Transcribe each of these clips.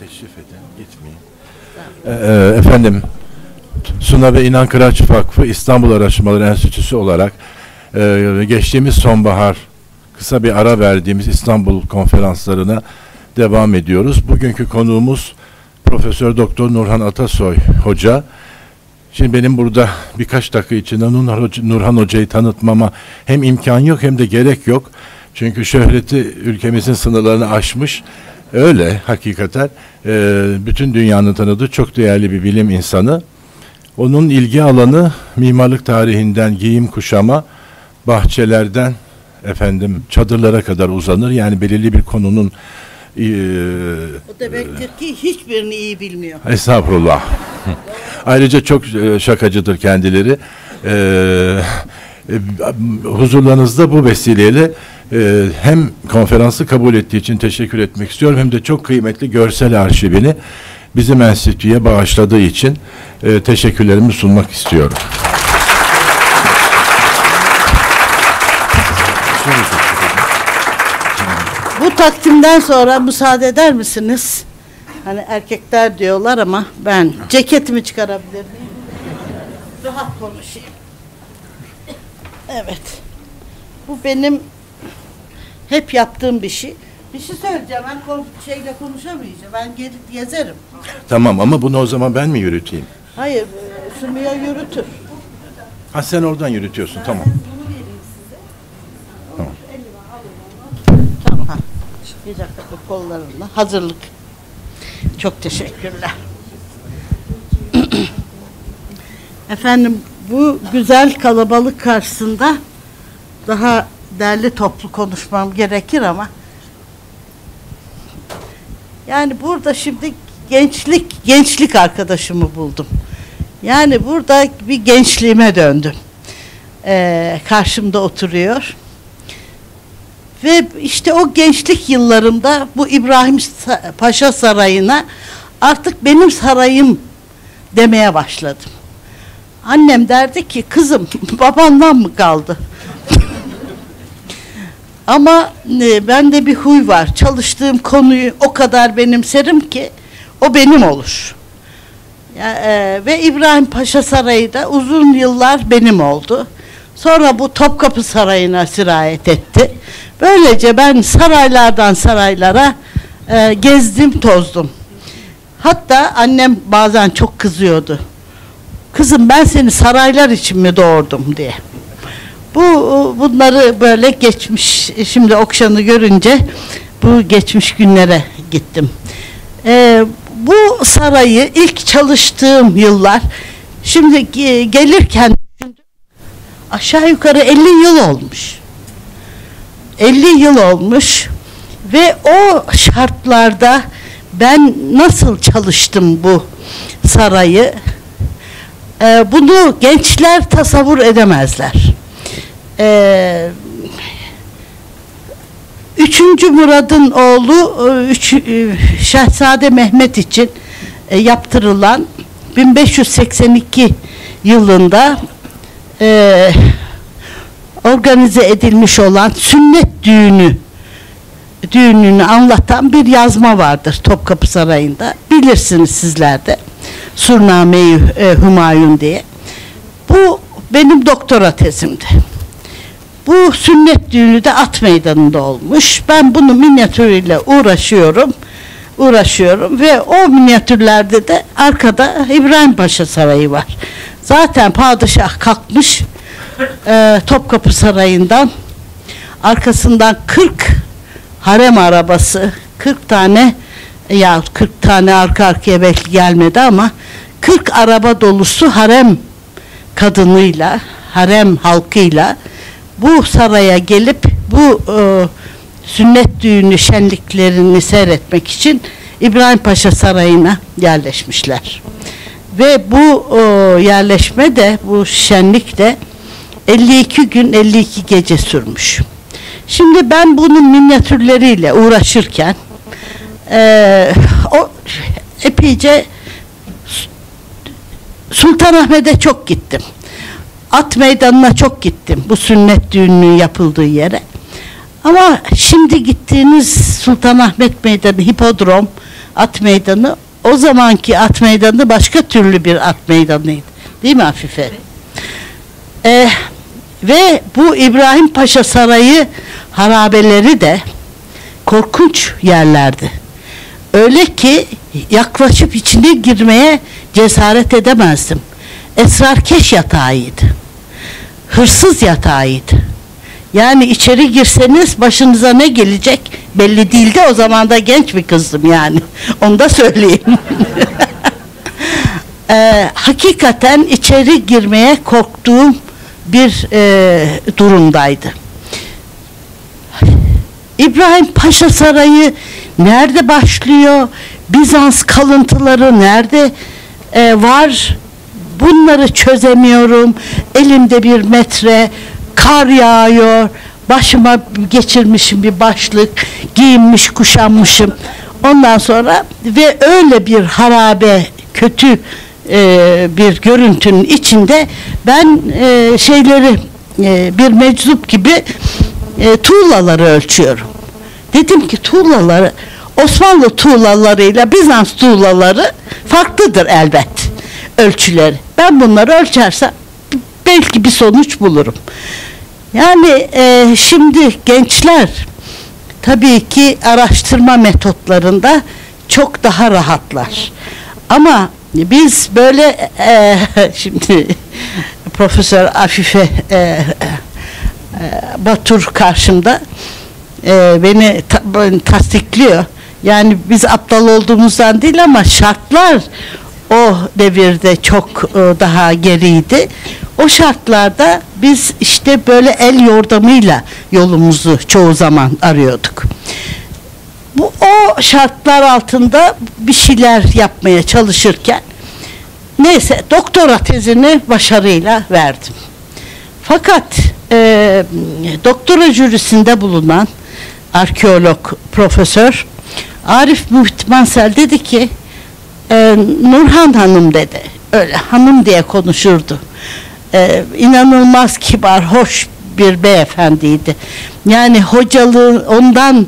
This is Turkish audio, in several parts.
teşrif edin, gitmeyin. Efendim, Suna ve İnan Kıraç Vakfı İstanbul Araştırmaları Enstitüsü olarak geçtiğimiz sonbahar kısa bir ara verdiğimiz İstanbul konferanslarına devam ediyoruz. Bugünkü konuğumuz Profesör Doktor Nurhan Atasoy Hoca. Şimdi benim burada birkaç dakika içinde Nurhan Hoca'yı tanıtmama hem imkan yok hem de gerek yok. Çünkü şöhreti ülkemizin sınırlarını aşmış. Öyle hakikaten bütün dünyanın tanıdığı çok değerli bir bilim insanı. Onun ilgi alanı mimarlık tarihinden giyim kuşama, bahçelerden efendim çadırlara kadar uzanır. Yani belirli bir konunun o demektir ki hiçbirini iyi bilmiyor. Estağfurullah. Ayrıca çok şakacıdır kendileri. Huzurlarınızda bu vesileyle hem konferansı kabul ettiği için teşekkür etmek istiyorum, hem de çok kıymetli görsel arşivini bizim enstitüye bağışladığı için teşekkürlerimi sunmak istiyorum. Bu takdimden sonra müsaade eder misiniz? Hani erkekler diyorlar ama ben ceketimi çıkarabilir miyim? Rahat konuşayım. Evet. Bu benim hep yaptığım bir şey. Bir şey söyleyeceğim. Ben şeyle konuşamayacağım. Ben gelip gezerim. Tamam ama bunu o zaman ben mi yürüteyim? Hayır. Sümeyye yürütür. Ha sen oradan yürütüyorsun. Tamam. Tamam. Tamam. Bir dakika kollarımla. Hazırlık. Çok teşekkürler. Efendim bu güzel kalabalık karşısında daha derli toplu konuşmam gerekir ama yani burada şimdi gençlik arkadaşımı buldum. Yani burada bir gençliğime döndüm. Karşımda oturuyor. Ve işte o gençlik yıllarımda bu İbrahim Paşa Sarayı'na artık benim sarayım demeye başladım. Annem derdi ki kızım babandan mı kaldı? Ama bende bir huy var. Çalıştığım konuyu o kadar benimserim ki o benim olur. Ve İbrahim Paşa Sarayı da uzun yıllar benim oldu. Sonra bu Topkapı Sarayı'na sirayet etti. Böylece ben saraylardan saraylara gezdim tozdum. Hatta annem bazen çok kızıyordu. Kızım ben seni saraylar için mi doğurdum diye. Bunları böyle geçmiş, şimdi Okşan'ı görünce bu geçmiş günlere gittim. Bu sarayı ilk çalıştığım yıllar, şimdi gelirken aşağı yukarı 50 yıl olmuş. 50 yıl olmuş ve o şartlarda ben nasıl çalıştım bu sarayı, bunu gençler tasavvur edemezler. Üçüncü Murad'ın oğlu Şehzade Mehmet için yaptırılan 1582 yılında organize edilmiş olan sünnet düğününü anlatan bir yazma vardır Topkapı Sarayı'nda. Bilirsiniz sizler de. Surnâme-i Humayun diye. Bu benim doktora tezimdi. Bu sünnet düğünü de At Meydanı'nda olmuş. Ben bunu minyatürüyle uğraşıyorum ve o minyatürlerde de arkada İbrahim Paşa Sarayı var. Zaten padişah kalkmış Topkapı Sarayı'ndan, arkasından 40 harem arabası, 40 tane ya 40 tane arka arkaya belki gelmedi ama 40 araba dolusu harem kadınıyla, harem halkıyla bu saraya gelip bu sünnet düğünü şenliklerini seyretmek için İbrahim Paşa Sarayı'na yerleşmişler. Ve bu yerleşme de, bu şenlik de 52 gün 52 gece sürmüş. Şimdi ben bunun minyatürleriyle uğraşırken o epeyce Sultanahmet'e çok gittim. At Meydanı'na çok gittim. Bu sünnet düğününün yapıldığı yere. Ama şimdi gittiğiniz Sultanahmet Meydanı, Hipodrom, at meydanı, o zamanki at meydanı başka türlü bir at meydanıydı. Değil mi Afife? Evet. Ve bu İbrahim Paşa Sarayı harabeleri de korkunç yerlerdi. Öyle ki yaklaşıp içine girmeye cesaret edemezdim. Esrarkeş yatağıydı. Hırsız yatağıydı. Yani içeri girseniz başınıza ne gelecek belli değil de o zaman da genç bir kızdım yani. Onu da söyleyeyim. Hakikaten içeri girmeye korktuğum bir durumdaydı. İbrahim Paşa Sarayı nerede başlıyor? Bizans kalıntıları nerede var? Bunları çözemiyorum. Elimde bir metre, kar yağıyor, başıma geçirmişim bir başlık, giyinmiş kuşanmışım. Ondan sonra ve öyle bir harabe, kötü bir görüntünün içinde ben şeyleri bir meczup gibi tuğlaları ölçüyorum. Dedim ki tuğlaları, Osmanlı tuğlalarıyla Bizans tuğlaları farklıdır elbet ölçüleri. Ben bunları ölçersem belki bir sonuç bulurum. Yani şimdi gençler tabii ki araştırma metotlarında çok daha rahatlar. Ama biz böyle şimdi Profesör Afife Batur karşımda beni tasdikliyor. Yani biz aptal olduğumuzdan değil ama şartlar o devirde çok daha geriydi. O şartlarda biz işte böyle el yordamıyla yolumuzu çoğu zaman arıyorduk. Bu o şartlar altında bir şeyler yapmaya çalışırken neyse doktora tezini başarıyla verdim. Fakat doktora jürisinde bulunan arkeolog profesör Arif Muhitmansel dedi ki Nurhan Hanım dedi, öyle hanım diye konuşurdu. İnanılmaz kibar, hoş bir beyefendiydi. Yani hocalığı ondan,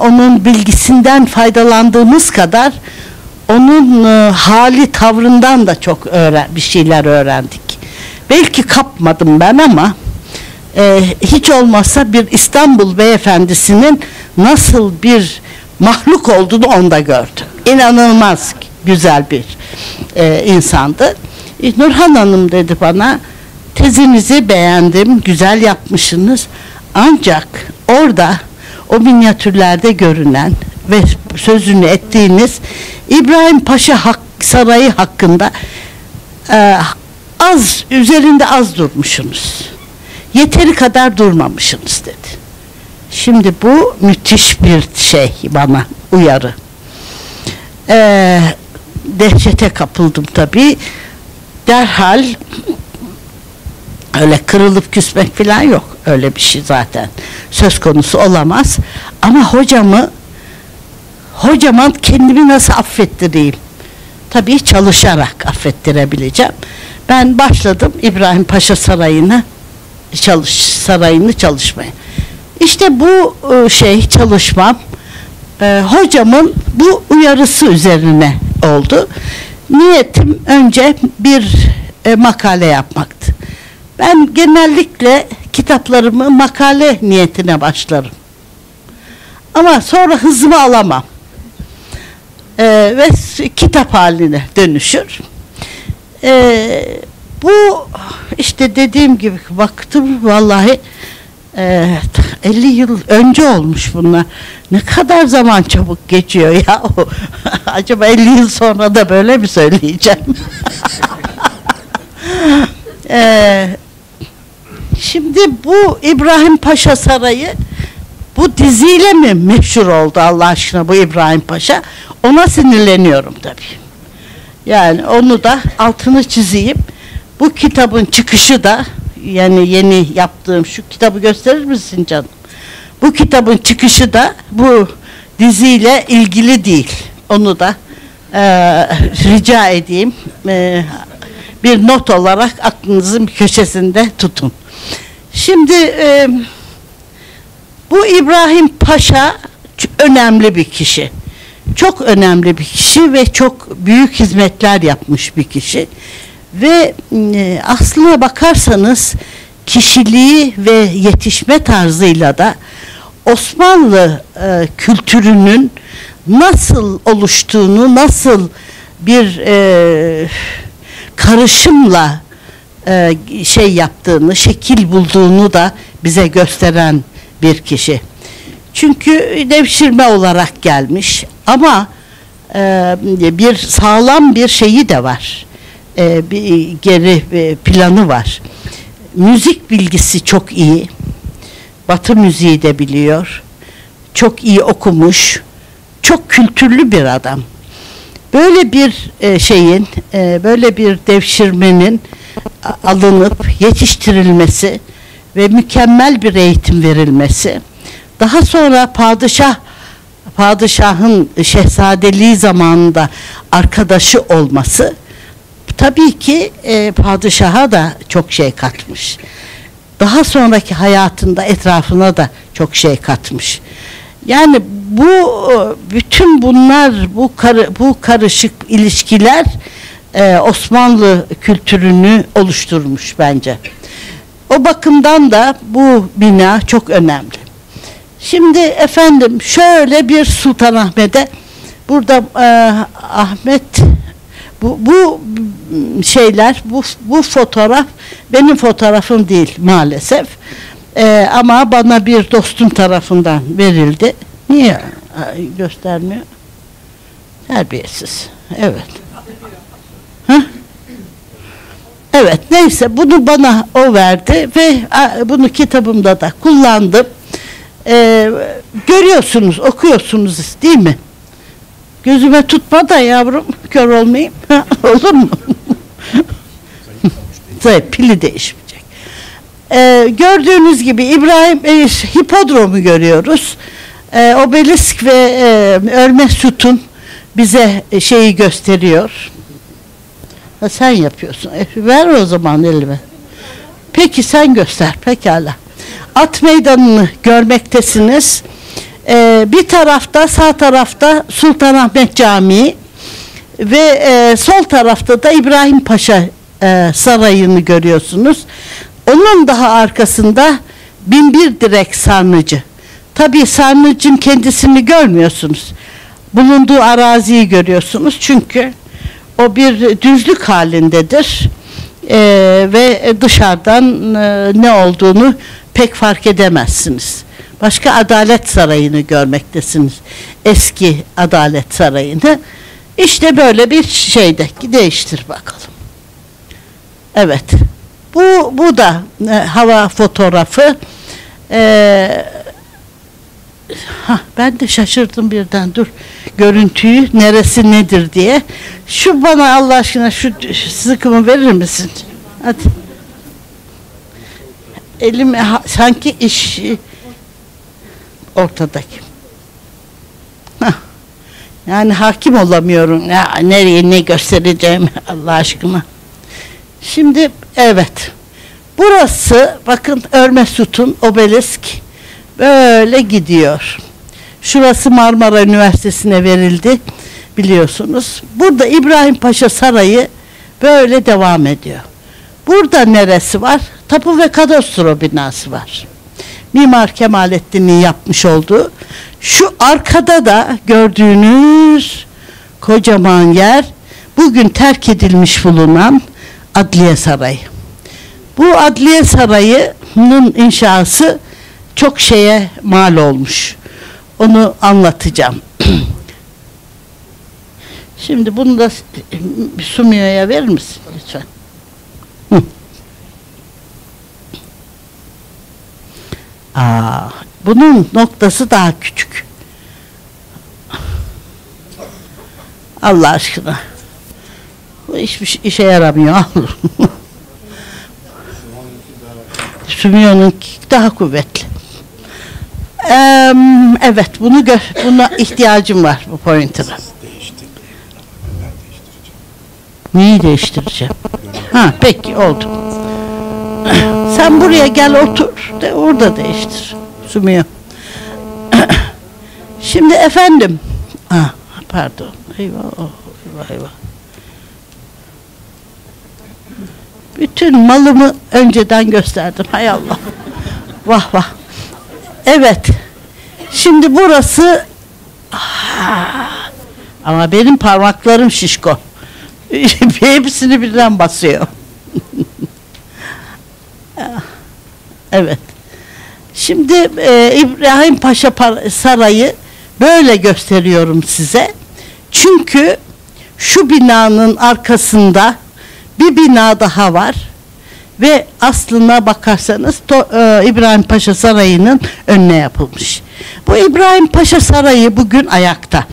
onun bilgisinden faydalandığımız kadar onun hali tavrından da çok bir şeyler öğrendik. Belki kapmadım ben ama hiç olmazsa bir İstanbul beyefendisinin nasıl bir mahluk olduğunu onda gördüm. İnanılmaz güzel bir insandı. Nurhan Hanım dedi bana, tezinizi beğendim, güzel yapmışsınız. Ancak orada o minyatürlerde görünen ve sözünü ettiğiniz İbrahim Paşa Sarayı hakkında üzerinde az durmuşsunuz. Yeteri kadar durmamışsınız dedi. Şimdi bu müthiş bir şey bana, uyarı. Dehşete kapıldım tabii. Derhal, öyle kırılıp küsmek falan yok, öyle bir şey zaten söz konusu olamaz. Ama hocama kendimi nasıl affettireyim? Tabii çalışarak affettirebileceğim. Ben başladım İbrahim Paşa Sarayı'nı çalışmaya. İşte bu çalışmam hocamın bu uyarısı üzerine oldu. Niyetim önce bir makale yapmaktı. Ben genellikle kitaplarımı makale niyetine başlarım. Ama sonra hızımı alamam. Ve kitap haline dönüşür. Bu işte dediğim gibi baktım vallahi 50 yıl önce olmuş bunlar. Ne kadar zaman çabuk geçiyor ya. Acaba 50 yıl sonra da böyle mi söyleyeceğim? Şimdi bu İbrahim Paşa Sarayı bu diziyle mi meşhur oldu Allah aşkına bu İbrahim Paşa? Ona sinirleniyorum tabii. Yani onu da altını çizeyim. Bu kitabın çıkışı da yani yeni yaptığım şu kitabı gösterir misin canım? Bu kitabın çıkışı da bu diziyle ilgili değil. Onu da rica edeyim. Bir not olarak aklınızın köşesinde tutun. Şimdi bu İbrahim Paşa önemli bir kişi. Çok önemli bir kişi ve çok büyük hizmetler yapmış bir kişi. Ve aslına bakarsanız kişiliği ve yetişme tarzıyla da Osmanlı kültürünün nasıl oluştuğunu, nasıl bir karışımla şey yaptığını, şekil bulduğunu da bize gösteren bir kişi. Çünkü devşirme olarak gelmiş ama bir sağlam bir şeyi de var. Bir geri planı var. Müzik bilgisi çok iyi. Batı müziği de biliyor. Çok iyi okumuş. Çok kültürlü bir adam. Böyle bir şeyin, böyle bir devşirmenin alınıp yetiştirilmesi ve mükemmel bir eğitim verilmesi, daha sonra padişahın şehzadeliği zamanında arkadaşı olması tabii ki padişaha da çok şey katmış. Daha sonraki hayatında etrafına da çok şey katmış. Yani bu bütün bunlar, bu karışık ilişkiler Osmanlı kültürünü oluşturmuş bence. O bakımdan da bu bina çok önemli. Şimdi efendim şöyle bir Sultanahmet'e burada bu şeyler, bu fotoğraf benim fotoğrafım değil maalesef. Ama bana bir dostum tarafından verildi. Niye göstermiyor? Terbiyesiz. Evet. Ha? Evet, neyse bunu bana o verdi ve bunu kitabımda da kullandım. Görüyorsunuz, okuyorsunuz değil mi? Gözüme tutma da yavrum, kör olmayayım. Olur mu? Zayıf, pili değişmeyecek. Gördüğünüz gibi Hipodrom'u görüyoruz. Obelisk ve örme sütun bize şeyi gösteriyor. Ha, sen yapıyorsun. Ver o zaman elime. Peki sen göster. Pekala. At meydanını görmektesiniz. Bir tarafta, sağ tarafta Sultanahmet Camii ve sol tarafta da İbrahim Paşa Sarayı'nı görüyorsunuz. Onun daha arkasında 1001 direk sarnıcı. Tabii sarnıcın kendisini görmüyorsunuz. Bulunduğu araziyi görüyorsunuz. Çünkü o bir düzlük halindedir ve dışarıdan ne olduğunu pek fark edemezsiniz. Başka Adalet Sarayı'nı görmektesiniz. Eski Adalet Sarayı'nı. İşte böyle bir şeyde değiştir bakalım. Evet. Bu da hava fotoğrafı. Ben de şaşırdım birden. Dur. Görüntüyü neresi nedir diye. Şu bana Allah aşkına şu sıkımı verir misin? Hadi. Elim sanki iş ortadaki. Hah. Yani hakim olamıyorum. Ya, nereye ne göstereceğim Allah aşkına. Şimdi evet. Burası bakın örme sütun, obelisk böyle gidiyor. Şurası Marmara Üniversitesi'ne verildi biliyorsunuz. Burada İbrahim Paşa Sarayı böyle devam ediyor. Burada neresi var? Tapu ve Kadastro binası var. Mimar Kemalettin'in yapmış olduğu. Şu arkada da gördüğünüz kocaman yer bugün terk edilmiş bulunan Adliye Sarayı. Bu Adliye Sarayı'nın inşası çok şeye mal olmuş. Onu anlatacağım. Şimdi bunu da Sumio'ya verir misin lütfen? Bunun noktası daha küçük. Allah aşkına. Bu hiçbir işe yaramıyor. Sumio'nunki daha kuvvetli. Evet, buna ihtiyacım var bu pointer'a. Neyi değiştireceğim? Ha, peki oldu. Sen buraya gel otur de orada değiştir. Sumio. Şimdi efendim, Pardon. Eyvah. Bütün malımı önceden gösterdim. Hay Allah. Vah vah. Evet. Şimdi burası. Ama benim parmaklarım şişko. Hepsini birden basıyor. Evet. Şimdi İbrahim Paşa Sarayı böyle gösteriyorum size. Çünkü şu binanın arkasında bir bina daha var. Ve aslına bakarsanız İbrahim Paşa Sarayı'nın önüne yapılmış. Bu İbrahim Paşa Sarayı bugün ayakta.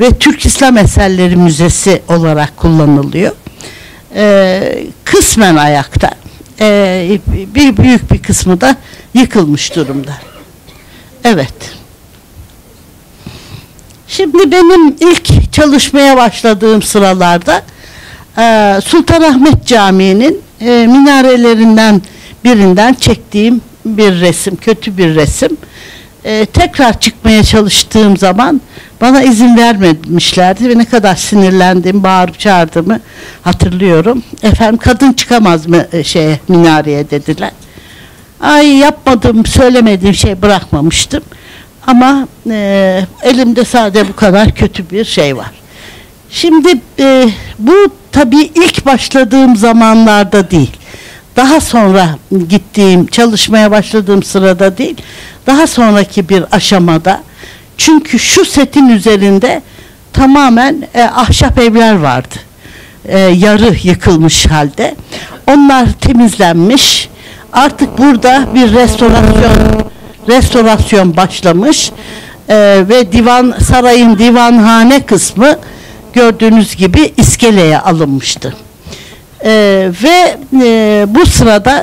Ve Türk İslam Eserleri Müzesi olarak kullanılıyor. Kısmen ayakta. Bir büyük bir kısmı da yıkılmış durumda. Evet. Şimdi benim ilk çalışmaya başladığım sıralarda Sultanahmet Camii'nin minarelerinden birinden çektiğim bir resim, kötü bir resim. Tekrar çıkmaya çalıştığım zaman bana izin vermemişlerdi ve ne kadar sinirlendiğimi, bağırıp çağırdığımı hatırlıyorum. Efendim, kadın çıkamaz mı minareye dediler. Ay, yapmadım, söylemediğim şey bırakmamıştım. Ama elimde sadece bu kadar kötü bir şey var. Şimdi bu tabii ilk başladığım zamanlarda değil. Daha sonra gittiğim, çalışmaya başladığım sırada değil, daha sonraki bir aşamada. Çünkü şu setin üzerinde tamamen ahşap evler vardı. Yarı yıkılmış halde. Onlar temizlenmiş. Artık burada bir restorasyon başlamış. Ve sarayın divanhane kısmı gördüğünüz gibi iskeleye alınmıştı. Ve bu sırada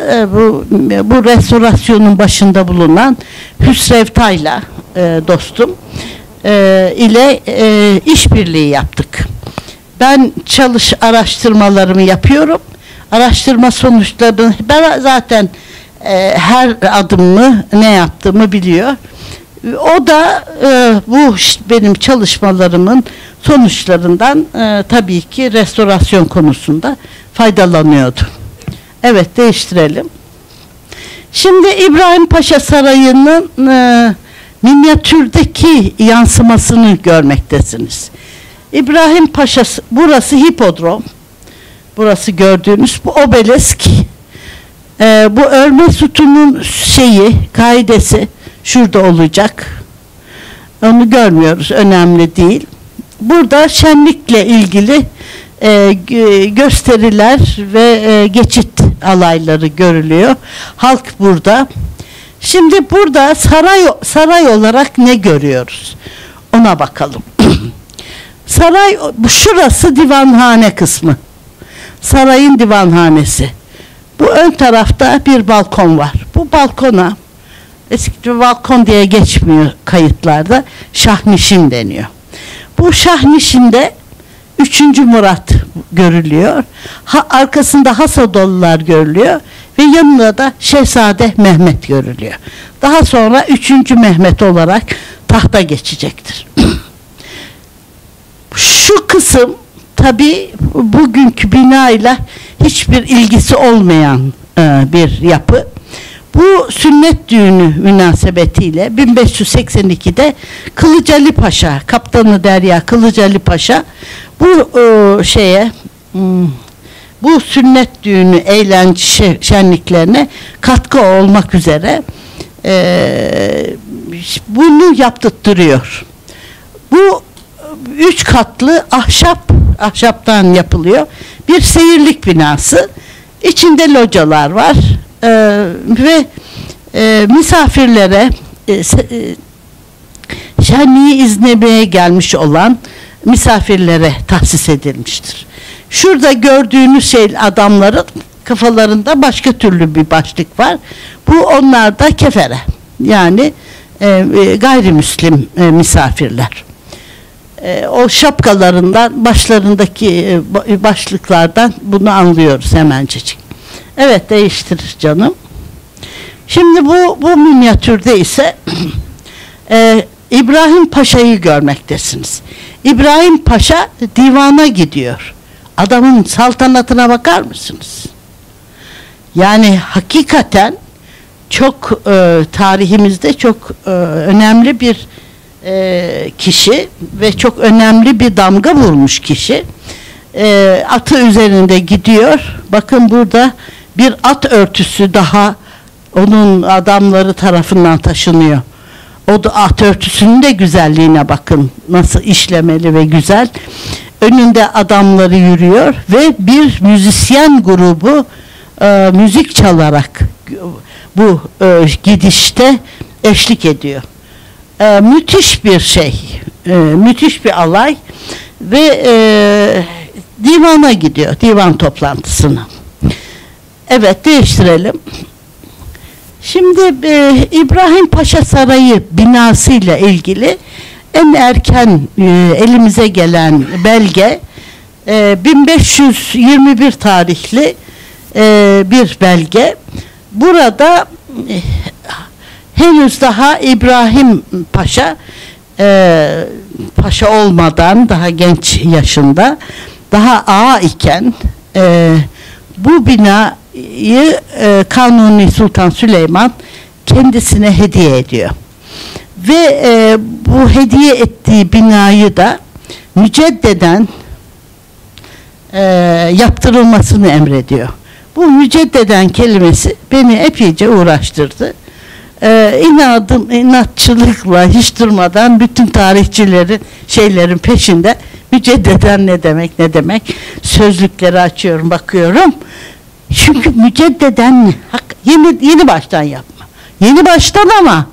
bu restorasyonun başında bulunan Hüsrev Tayla dostum ile işbirliği yaptık. Ben araştırmalarımı yapıyorum. Araştırma sonuçlarını ben zaten her adımımı, ne yaptığımı biliyor. O da bu benim çalışmalarımın sonuçlarından tabii ki restorasyon konusunda faydalanıyordu. Evet, değiştirelim. Şimdi İbrahim Paşa Sarayı'nın minyatürdeki yansımasını görmektesiniz. İbrahim Paşa, burası hipodrom. Burası gördüğünüz bu obelisk. Bu örme sütunun kaidesi şurada olacak. Onu görmüyoruz. Önemli değil. Burada şenlikle ilgili gösteriler ve geçit alayları görülüyor. Halk burada. Şimdi burada saray olarak ne görüyoruz? Ona bakalım. Saray, şurası divanhane kısmı. Sarayın divanhanesi. Bu ön tarafta bir balkon var. Bu balkona, eski balkon diye geçmiyor kayıtlarda, şahnişin deniyor. Bu şahnişinde 3. Murad görülüyor. Arkasında Hasadolular görülüyor ve yanında da Şehzade Mehmet görülüyor. Daha sonra 3. Mehmet olarak tahta geçecektir. Şu kısım tabii bugünkü binayla hiçbir ilgisi olmayan bir yapı. Bu sünnet düğünü münasebetiyle 1582'de Kılıçali Paşa, Kaptanı Derya Kılıçali Paşa bu bu sünnet düğünü eğlence şenliklerine katkı olmak üzere bunu yaptırtırıyor. Bu 3 katlı ahşaptan yapılıyor bir seyirlik binası. İçinde localar var. Ve misafirlere şenliği izlemeye gelmiş olan misafirlere tahsis edilmiştir. Şurada gördüğünüz adamların kafalarında başka türlü bir başlık var. Bu onlar da kefere, yani gayrimüslim misafirler. O şapkalarından, başlarındaki başlıklardan bunu anlıyoruz hemencecik. Evet, değiştir canım. Şimdi bu minyatürde ise İbrahim Paşa'yı görmektesiniz. İbrahim Paşa divana gidiyor. Adamın saltanatına bakar mısınız? Yani hakikaten çok tarihimizde çok önemli bir kişi ve çok önemli bir damga vurmuş kişi. Atı üzerinde gidiyor. Bakın burada bir at örtüsü daha onun adamları tarafından taşınıyor. O da at örtüsünün de güzelliğine bakın. Nasıl işlemeli ve güzel. Önünde adamları yürüyor ve bir müzisyen grubu müzik çalarak bu gidişte eşlik ediyor. Müthiş bir şey. Müthiş bir alay ve divana gidiyor. Divan toplantısına. Evet, değiştirelim. Şimdi İbrahim Paşa Sarayı binasıyla ilgili en erken elimize gelen belge 1521 tarihli bir belge. Burada henüz daha İbrahim Paşa olmadan daha genç yaşında, daha ağa iken bu binayı Kanuni Sultan Süleyman kendisine hediye ediyor. Ve bu hediye ettiği binayı da müceddeden yaptırılmasını emrediyor. Bu müceddeden kelimesi beni epeyce uğraştırdı. İnatçılıkla hiç durmadan bütün tarihçilerin şeylerin peşinde müceddeden ne demek sözlükleri açıyorum, bakıyorum. Çünkü müceddeden yeni baştan yapma. Yeni baştan ama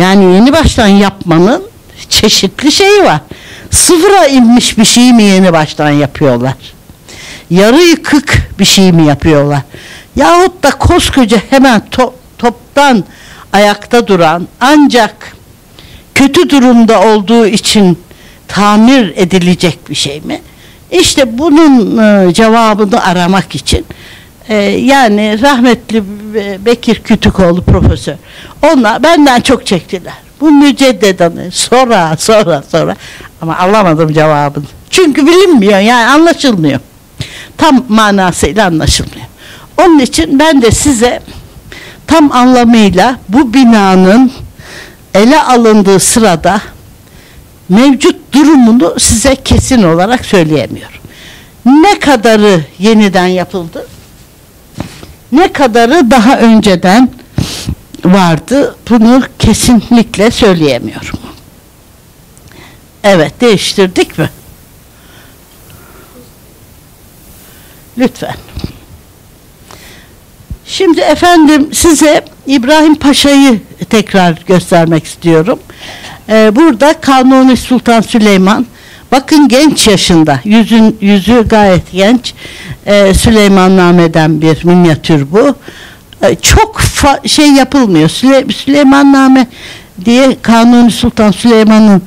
yani yeni baştan yapmanın çeşitli şeyi var. Sıfıra inmiş bir şeyi mi yeni baştan yapıyorlar? Yarı yıkık bir şey mi yapıyorlar? Yahut da koskoca hemen toptan ayakta duran ancak kötü durumda olduğu için tamir edilecek bir şey mi? İşte bunun cevabını aramak için yani rahmetli Bekir Kütükoğlu profesör, onlar benden çok çektiler. Bu müceddedanı sonra ama alamadım cevabını. Çünkü bilinmiyor, yani anlaşılmıyor. Tam manasıyla anlaşılmıyor. Onun için ben de size tam anlamıyla bu binanın ele alındığı sırada mevcut durumunu size kesin olarak söyleyemiyorum. Ne kadarı yeniden yapıldı? Ne kadarı daha önceden vardı? Bunu kesinlikle söyleyemiyorum. Evet, değiştirdik mi? Lütfen. Şimdi efendim size İbrahim Paşa'yı tekrar göstermek istiyorum. Burada Kanuni Sultan Süleyman, bakın genç yaşında, yüzü gayet genç, Süleymanname'den bir minyatür bu. Çok yapılmıyor. Süleymanname diye Kanuni Sultan Süleyman'ın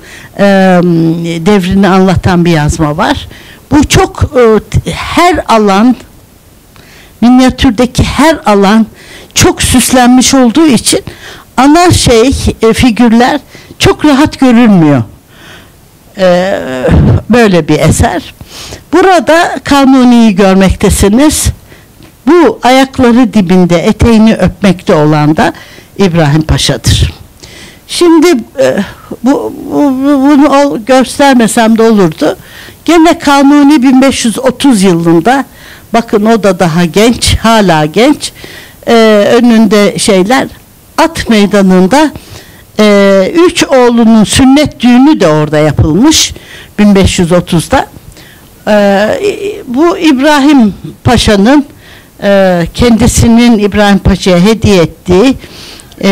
devrini anlatan bir yazma var. Bu çok her alan, minyatürdeki her alan çok süslenmiş olduğu için ana figürler çok rahat görünmüyor. Böyle bir eser. Burada Kanuni'yi görmektesiniz. Bu ayakları dibinde eteğini öpmekte olan da İbrahim Paşa'dır. Şimdi bunu göstermesem de olurdu. Gene Kanuni 1530 yılında, bakın o da daha genç, hala genç, önünde at meydanında üç oğlunun sünnet düğünü de orada yapılmış 1530'da. Bu İbrahim Paşa'nın kendisinin İbrahim Paşa'ya hediye ettiği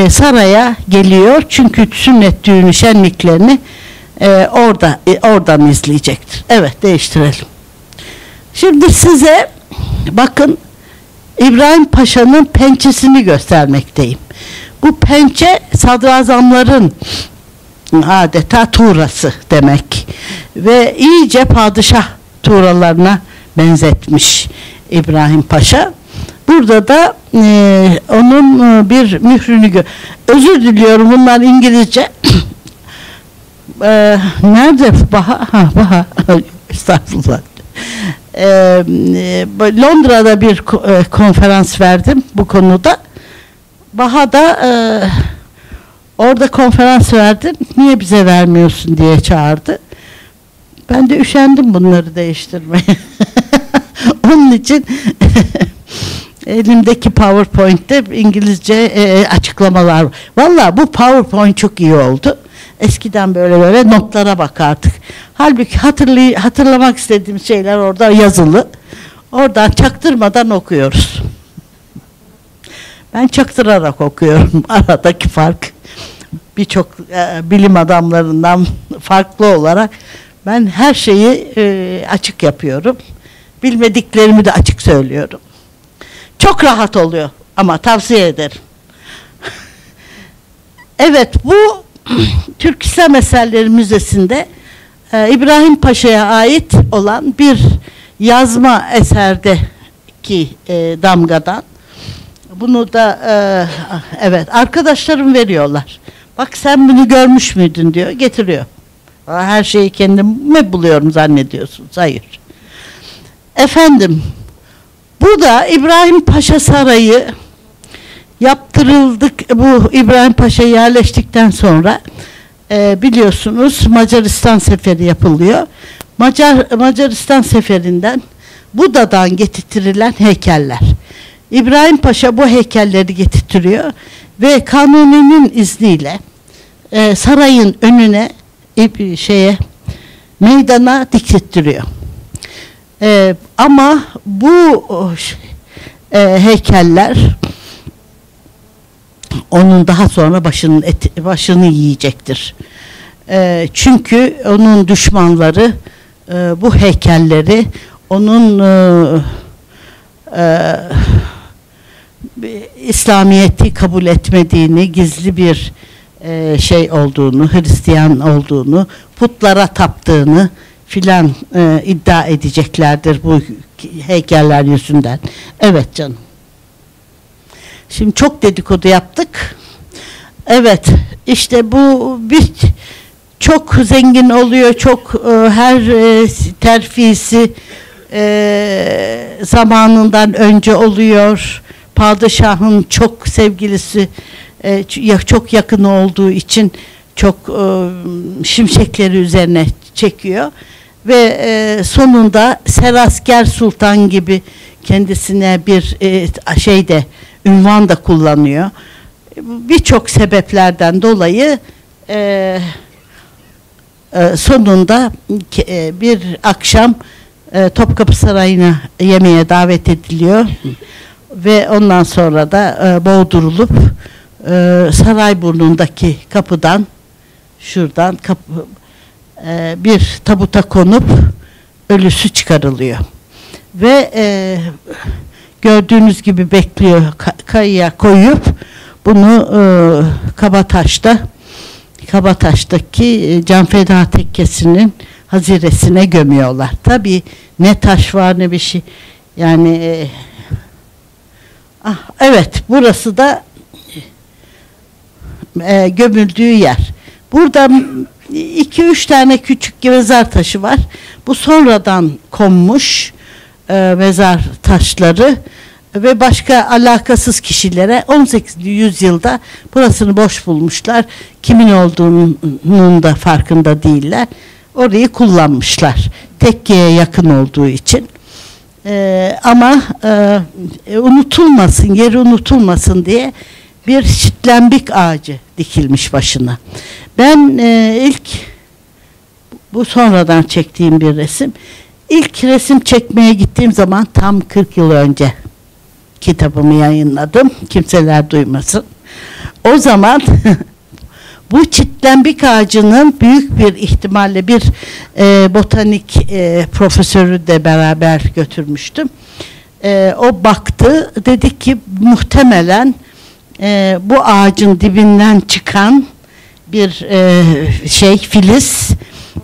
saraya geliyor. Çünkü sünnet düğünü şenliklerini oradan izleyecektir. Evet, değiştirelim. Şimdi size bakın İbrahim Paşa'nın pençesini göstermekteyim. Bu pençe sadrazamların adeta tuğrası demek. Ve iyice padişah tuğralarına benzetmiş İbrahim Paşa. Burada da onun bir mührünü özür diliyorum, bunlar İngilizce nerede? Baha. Estağfurullah. Londra'da bir konferans verdim bu konuda. Baha'da orada konferans verdim. Niye bize vermiyorsun diye çağırdı. Ben de üşendim bunları değiştirmeye. Onun için elimdeki PowerPoint'te İngilizce açıklamalar. Vallahi bu PowerPoint çok iyi oldu. Eskiden böyle notlara bakardık. Halbuki hatırlamak istediğim şeyler orada yazılı. Oradan çaktırmadan okuyoruz. Ben çaktırarak okuyorum. Aradaki fark birçok bilim adamlarından farklı olarak ben her şeyi açık yapıyorum. Bilmediklerimi de açık söylüyorum. Çok rahat oluyor ama tavsiye ederim. Evet, bu Türk İslam Eserleri Müzesi'nde İbrahim Paşa'ya ait olan bir yazma eserdeki damgadan. Bunu da evet, arkadaşlarım veriyorlar. Bak sen bunu görmüş müydün diyor, getiriyor. Her şeyi kendime buluyorum zannediyorsunuz. Hayır. Efendim, bu da İbrahim Paşa Sarayı yaptırıldık. Bu İbrahim Paşa yerleştikten sonra biliyorsunuz Macaristan seferi yapılıyor. Macaristan seferinden Buda'dan getirtilen heykeller. İbrahim Paşa bu heykelleri getirtiyor ve Kanuni'nin izniyle sarayın önüne meydana diktirtiyor. Ama bu heykeller onun daha sonra başını yiyecektir. Çünkü onun düşmanları bu heykelleri onun İslamiyet'i kabul etmediğini, gizli bir şey olduğunu, Hristiyan olduğunu, putlara taptığını filan iddia edeceklerdir bu heykeller yüzünden. Evet canım. Şimdi çok dedikodu yaptık. Evet, işte bu bir çok zengin oluyor, çok her terfisi zamanından önce oluyor. Padişahın çok sevgilisi, çok yakın olduğu için çok şimşekleri üzerine çekiyor ve sonunda Serasker Sultan gibi kendisine bir ünvan da kullanıyor. Birçok sebeplerden dolayı sonunda bir akşam Topkapı Sarayı'na yemeğe davet ediliyor ve ondan sonra da boğdurulup Sarayburnu'ndaki kapıdan şuradan bir tabuta konup ölüsü çıkarılıyor ve gördüğünüz gibi bekliyor, kayaya koyup bunu Kabataş'taki Canfeda Tekkesi'nin haziresine gömüyorlar. Tabii ne taş var ne bir şey. Yani evet, burası da gömüldüğü yer. Burada 2-3 tane küçük mezar taşı var. Bu sonradan konmuş mezar taşları ve başka alakasız kişilere 18. yüzyılda burasını boş bulmuşlar. Kimin olduğunun da farkında değiller. Orayı kullanmışlar. Tekkiye yakın olduğu için. Ama unutulmasın, yeri unutulmasın diye bir çitlenbik ağacı dikilmiş başına. Ben bu sonradan çektiğim bir resim. İlk resim çekmeye gittiğim zaman tam 40 yıl önce kitabımı yayınladım. Kimseler duymasın. O zaman bu çitlenbik ağacının büyük bir ihtimalle bir botanik profesörü de beraber götürmüştüm. O baktı, dedi ki muhtemelen bu ağacın dibinden çıkan bir filiz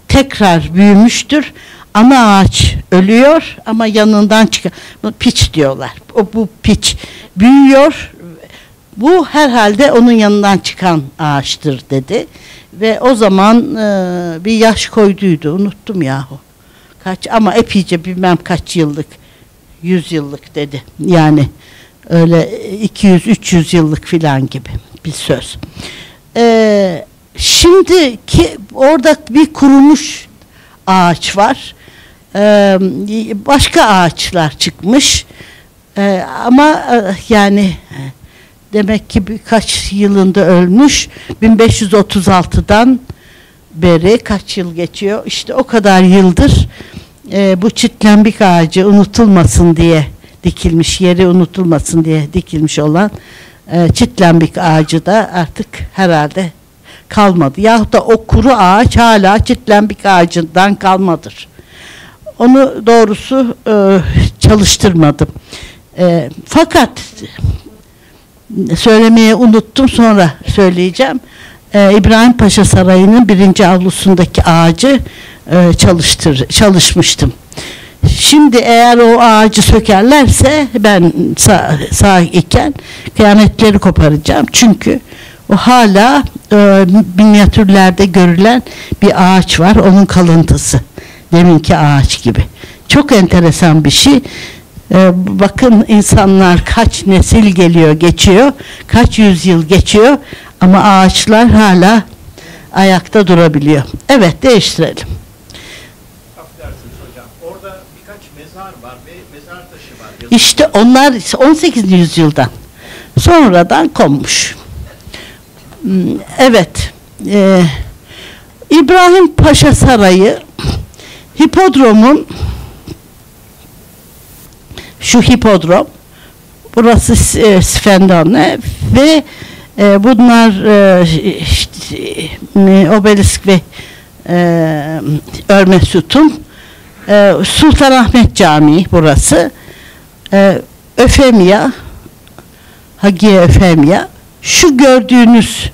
tekrar büyümüştür. Ana ağaç ölüyor ama yanından çıkan piç diyorlar. Bu piç büyüyor. Bu herhalde onun yanından çıkan ağaçtır dedi. Ve o zaman bir yaş koyduydu, unuttum yahu. Kaç, ama epeyce, bilmem kaç yıllık, 100 yıllık dedi. Yani öyle 200-300 yıllık filan gibi bir söz. Şimdiki orada bir kurumuş ağaç var. Başka ağaçlar çıkmış. Ama yani demek ki birkaç yılında ölmüş. 1536'dan beri kaç yıl geçiyor? İşte o kadar yıldır bu çitlenbik ağacı unutulmasın diye dikilmiş, yeri unutulmasın diye dikilmiş olan çitlenbik ağacı da artık herhalde kalmadı. Yahut da o kuru ağaç hala çitlenbik ağacından kalmadır. Onu doğrusu çalıştırmadım. Fakat söylemeye unuttum, sonra söyleyeceğim. İbrahim Paşa Sarayı'nın birinci avlusundaki ağacı çalışmıştım. Şimdi eğer o ağacı sökerlerse ben sağ iken kıyametleri koparacağım. Çünkü o hala minyatürlerde görülen bir ağaç var. Onun kalıntısı. Deminki ağaç gibi. Çok enteresan bir şey. Bakın insanlar kaç nesil geliyor, geçiyor. Kaç yüzyıl geçiyor. Ama ağaçlar hala ayakta durabiliyor. Evet, değiştirelim. Affedersiniz hocam. Orada birkaç mezar var ve mezar taşı var. Yazık. İşte onlar 18. yüzyıldan sonradan konmuş. Evet. İbrahim Paşa Sarayı Hipodromun, şu hipodrom, burası Sfendane ve bunlar obelisk ve örme sütun, Sultanahmet Camii burası, Eufemia, Hagia Eufemia. Şu gördüğünüz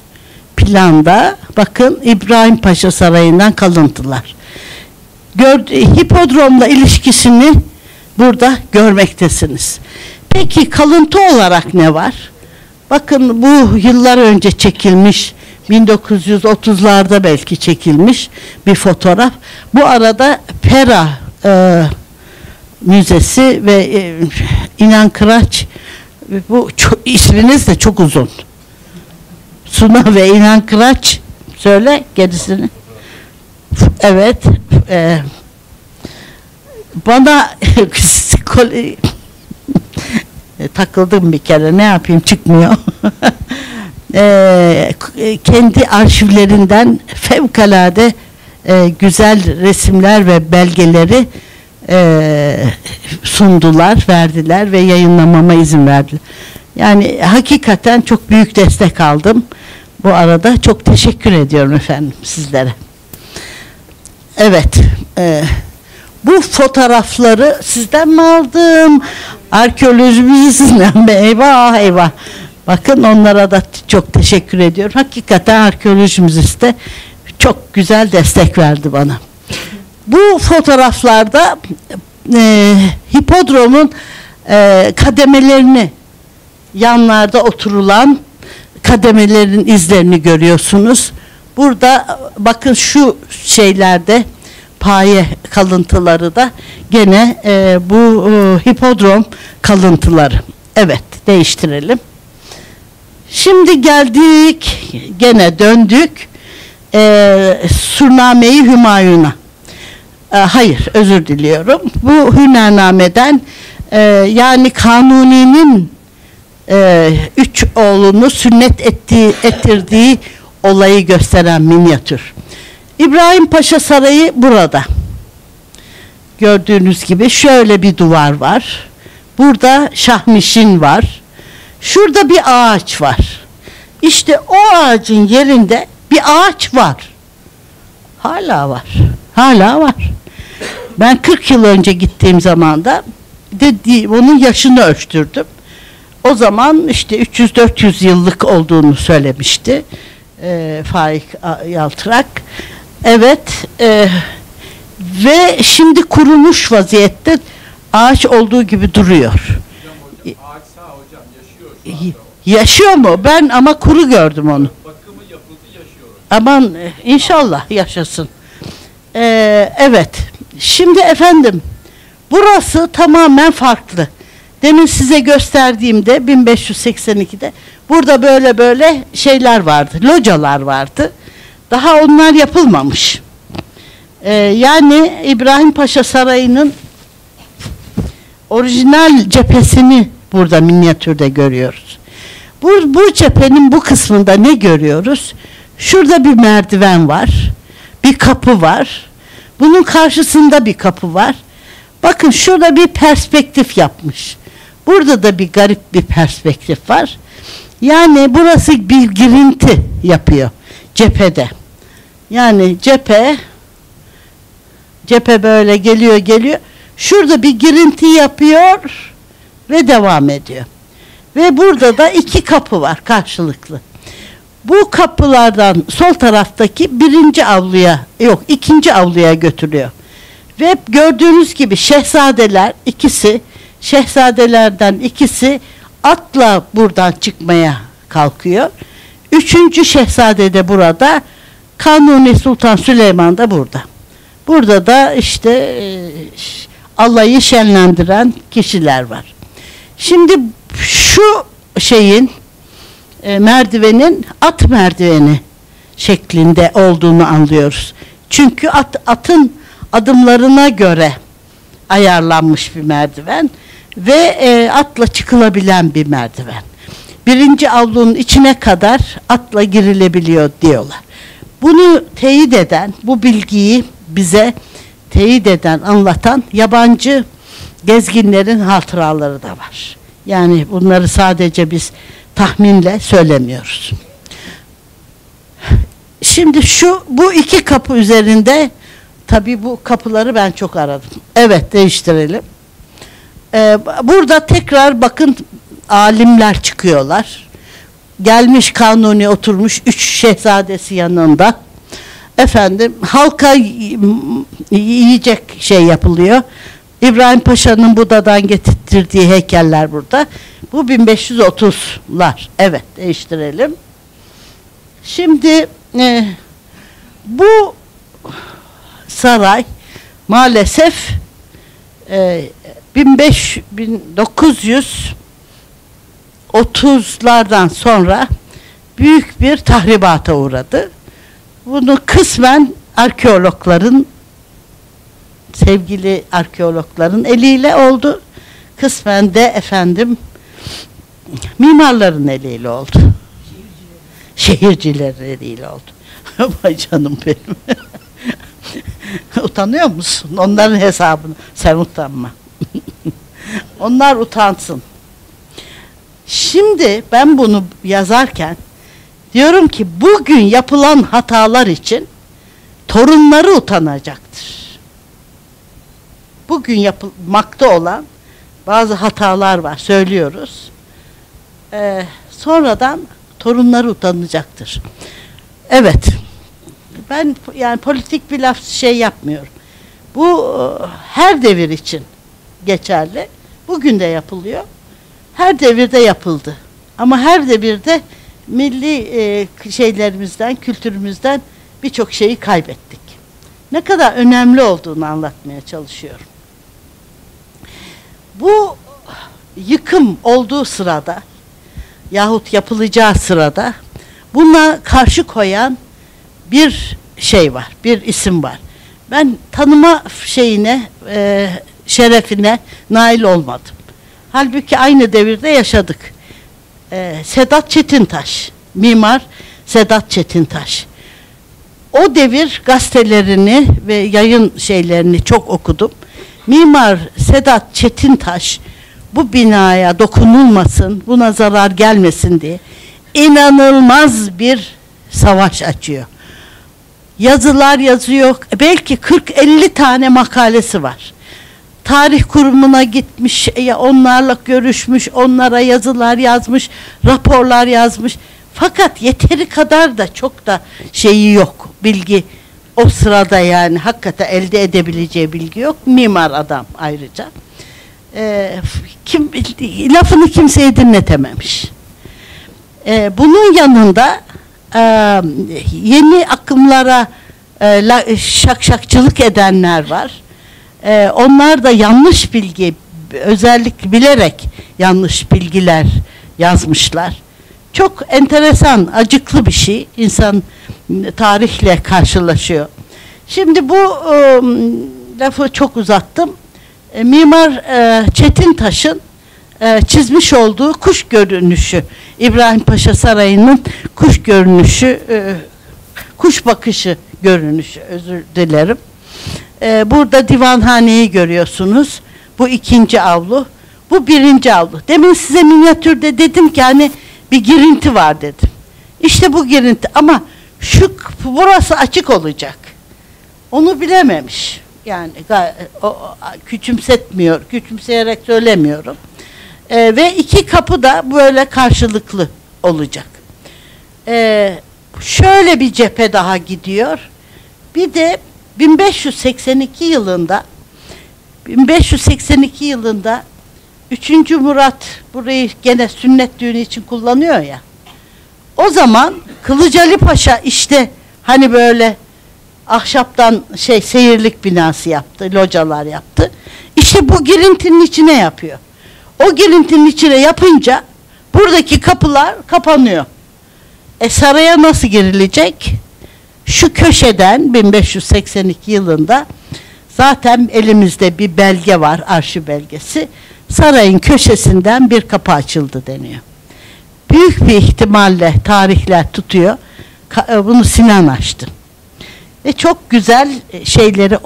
planda bakın İbrahim Paşa Sarayı'ndan kalıntılar. Hipodromla ilişkisini burada görmektesiniz. Peki kalıntı olarak ne var? Bakın bu yıllar önce çekilmiş, 1930'larda belki çekilmiş bir fotoğraf. Bu arada Pera Müzesi ve İnan Kıraç, bu isminiz de çok uzun. Suna ve İnan Kıraç, söyle gerisini. Evet. Bana takıldım bir kere, ne yapayım, çıkmıyor. Kendi arşivlerinden fevkalade güzel resimler ve belgeleri sundular, verdiler ve yayınlamama izin verdiler. Yani hakikaten çok büyük destek aldım. Bu arada çok teşekkür ediyorum efendim sizlere. Evet, bu fotoğrafları sizden mi aldım? Arkeolojimizi sizden mi? Eyvah eyvah. Bakın onlara da çok teşekkür ediyorum. Hakikaten arkeolojimiz de çok güzel destek verdi bana. Bu fotoğraflarda hipodromun kademelerini, yanlarda oturulan kademelerin izlerini görüyorsunuz. Burada bakın şu şeylerde, paye kalıntıları da gene bu hipodrom kalıntıları. Evet, değiştirelim. Şimdi geldik, gene döndük Surnâme-i Humayun'a. Hayır, özür diliyorum. Bu Hünernameden yani Kanuni'nin üç oğlunu sünnet ettirdiği olayı gösteren minyatür. İbrahim Paşa Sarayı burada. Gördüğünüz gibi şöyle bir duvar var. Burada şahmişin var. Şurada bir ağaç var. İşte o ağacın yerinde bir ağaç var. Hala var. Hala var. Ben 40 yıl önce gittiğim zaman da onun yaşını ölçtürdüm. O zaman işte 300-400 yıllık olduğunu söylemişti Faik Yaltırak. Evet, ve şimdi kurumuş vaziyette ağaç olduğu gibi duruyor. Hocam, ağaç sağ hocam, yaşıyor şu anda. Yaşıyor mu? Ben ama kuru gördüm onu. Bakımı yapıldı, yaşıyor. Aman inşallah yaşasın. Evet. Şimdi efendim, burası tamamen farklı. Demin size gösterdiğimde 1582'de burada böyle böyle şeyler vardı. Localar vardı. Daha onlar yapılmamış. Yani İbrahim Paşa Sarayı'nın orijinal cephesini burada minyatürde görüyoruz. Bu cephenin bu kısmında ne görüyoruz? Şurada bir merdiven var. Bir kapı var. Bunun karşısında bir kapı var. Bakın şurada bir perspektif yapmış. Burada da bir garip bir perspektif var. Yani burası bir girinti yapıyor cephede. Yani cephe böyle geliyor. Şurada bir girinti yapıyor ve devam ediyor. Ve burada da iki kapı var karşılıklı. Bu kapılardan sol taraftaki ikinci avluya götürüyor. Ve gördüğünüz gibi şehzadelerden ikisi atla buradan çıkmaya kalkıyor. Üçüncü şehzade de burada. Kanuni Sultan Süleyman da burada. Burada da işte alayı şenlendiren kişiler var. Şimdi şu şeyin merdivenin at merdiveni şeklinde olduğunu anlıyoruz. Çünkü atın adımlarına göre ayarlanmış bir merdiven ve atla çıkılabilen bir merdiven. Birinci avlunun içine kadar atla girilebiliyor diyorlar. Bunu teyit eden, bu bilgiyi bize teyit eden, anlatan yabancı gezginlerin hatıraları da var. Yani bunları sadece biz tahminle söylemiyoruz. Şimdi bu iki kapı üzerinde, tabii bu kapıları ben çok aradım. Evet, değiştirelim. Burada tekrar bakın alimler çıkıyorlar. Gelmiş Kanuni, oturmuş üç şehzadesi yanında. Efendim, halka yiyecek şey yapılıyor. İbrahim Paşa'nın Buda'dan getirttirdiği heykeller burada. Bu 1530'lar. Evet, değiştirelim. Şimdi bu saray maalesef 1930'lardan sonra büyük bir tahribata uğradı. Bunu kısmen sevgili arkeologların eliyle oldu. Kısmen de efendim mimarların eliyle oldu. Şehircilerin eliyle oldu. Vay canım benim. Utanıyor musun? Onların hesabını. Sen utanma. Onlar utansın. Şimdi ben bunu yazarken diyorum ki bugün yapılan hatalar için torunları utanacaktır. Bugün yapılmakta olan bazı hatalar var, söylüyoruz. Sonradan torunları utanacaktır. Evet. Ben yani politik bir laf şey yapmıyorum. Bu her devir için geçerli. Bugün de yapılıyor. Her devirde yapıldı. Ama her devirde milli şeylerimizden, kültürümüzden birçok şeyi kaybettik. Ne kadar önemli olduğunu anlatmaya çalışıyorum. Bu yıkım olduğu sırada yahut yapılacağı sırada buna karşı koyan bir şey var, bir isim var. Ben tanıma şeyine, şerefine nail olmadım. Halbuki aynı devirde yaşadık. Sedat Çetintaş, mimar Sedat Çetintaş. O devir gazetelerini ve yayın şeylerini çok okudum. Mimar Sedat Çetintaş bu binaya dokunulmasın, buna zarar gelmesin diye inanılmaz bir savaş açıyor. Yazılar yazıyor. Belki 40-50 tane makalesi var. Tarih kurumuna gitmiş, onlarla görüşmüş, onlara yazılar yazmış, raporlar yazmış. Fakat yeteri kadar da çok da şeyi yok, bilgi. O sırada yani hakikaten elde edebileceği bilgi yok. Mimar adam ayrıca. Lafını kimseye dinletememiş. Bunun yanında yeni akımlara şakşakçılık edenler var. Onlar da yanlış bilgi, özellikle bilerek yanlış bilgiler yazmışlar. Çok enteresan, acıklı bir şey. İnsan tarihle karşılaşıyor. Şimdi bu lafı çok uzattım. Mimar Çetintaş'ın çizmiş olduğu kuş görünüşü, İbrahim Paşa Sarayı'nın kuş görünüşü, kuş bakışı görünüşü, özür dilerim. Burada divanhaneyi görüyorsunuz. Bu ikinci avlu, bu birinci avlu. Demin size minyatürde dedim ki hani bir girinti var dedim. İşte bu girinti ama şu burası açık olacak. Onu bilememiş. Yani küçümsetmiyor, küçümseyerek söylemiyorum. Ve iki kapı da böyle karşılıklı olacak. Şöyle bir cephe daha gidiyor. Bir de 1582 yılında Üçüncü Murad burayı gene sünnet düğünü için kullanıyor ya. O zaman Kılıçali Paşa işte hani böyle ahşaptan seyirlik binası yaptı, localar yaptı. İşte bu girintinin içine yapıyor. O girintinin içine yapınca buradaki kapılar kapanıyor. Saraya nasıl girilecek? Şu köşeden 1582 yılında zaten elimizde bir belge var, arşiv belgesi. Sarayın köşesinden bir kapı açıldı deniyor. Büyük bir ihtimalle tarihler tutuyor. Bunu Sinan açtı. Ve çok güzel şeyleri,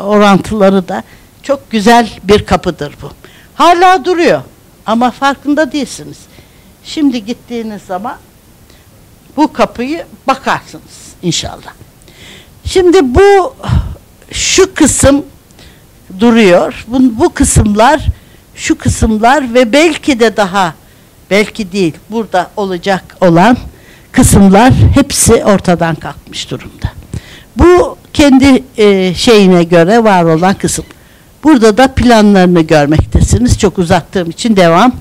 orantıları da çok güzel bir kapıdır bu. Hala duruyor ama farkında değilsiniz. Şimdi gittiğiniz zaman bu kapıyı bakarsınız inşallah. Şimdi bu şu kısım duruyor. Bu kısımlar, şu kısımlar ve belki de daha, belki değil, burada olacak olan kısımlar hepsi ortadan kalkmış durumda. Bu kendi şeyine göre var olan kısım. Burada da planlarını görmektesiniz. Çok uzattığım için devam.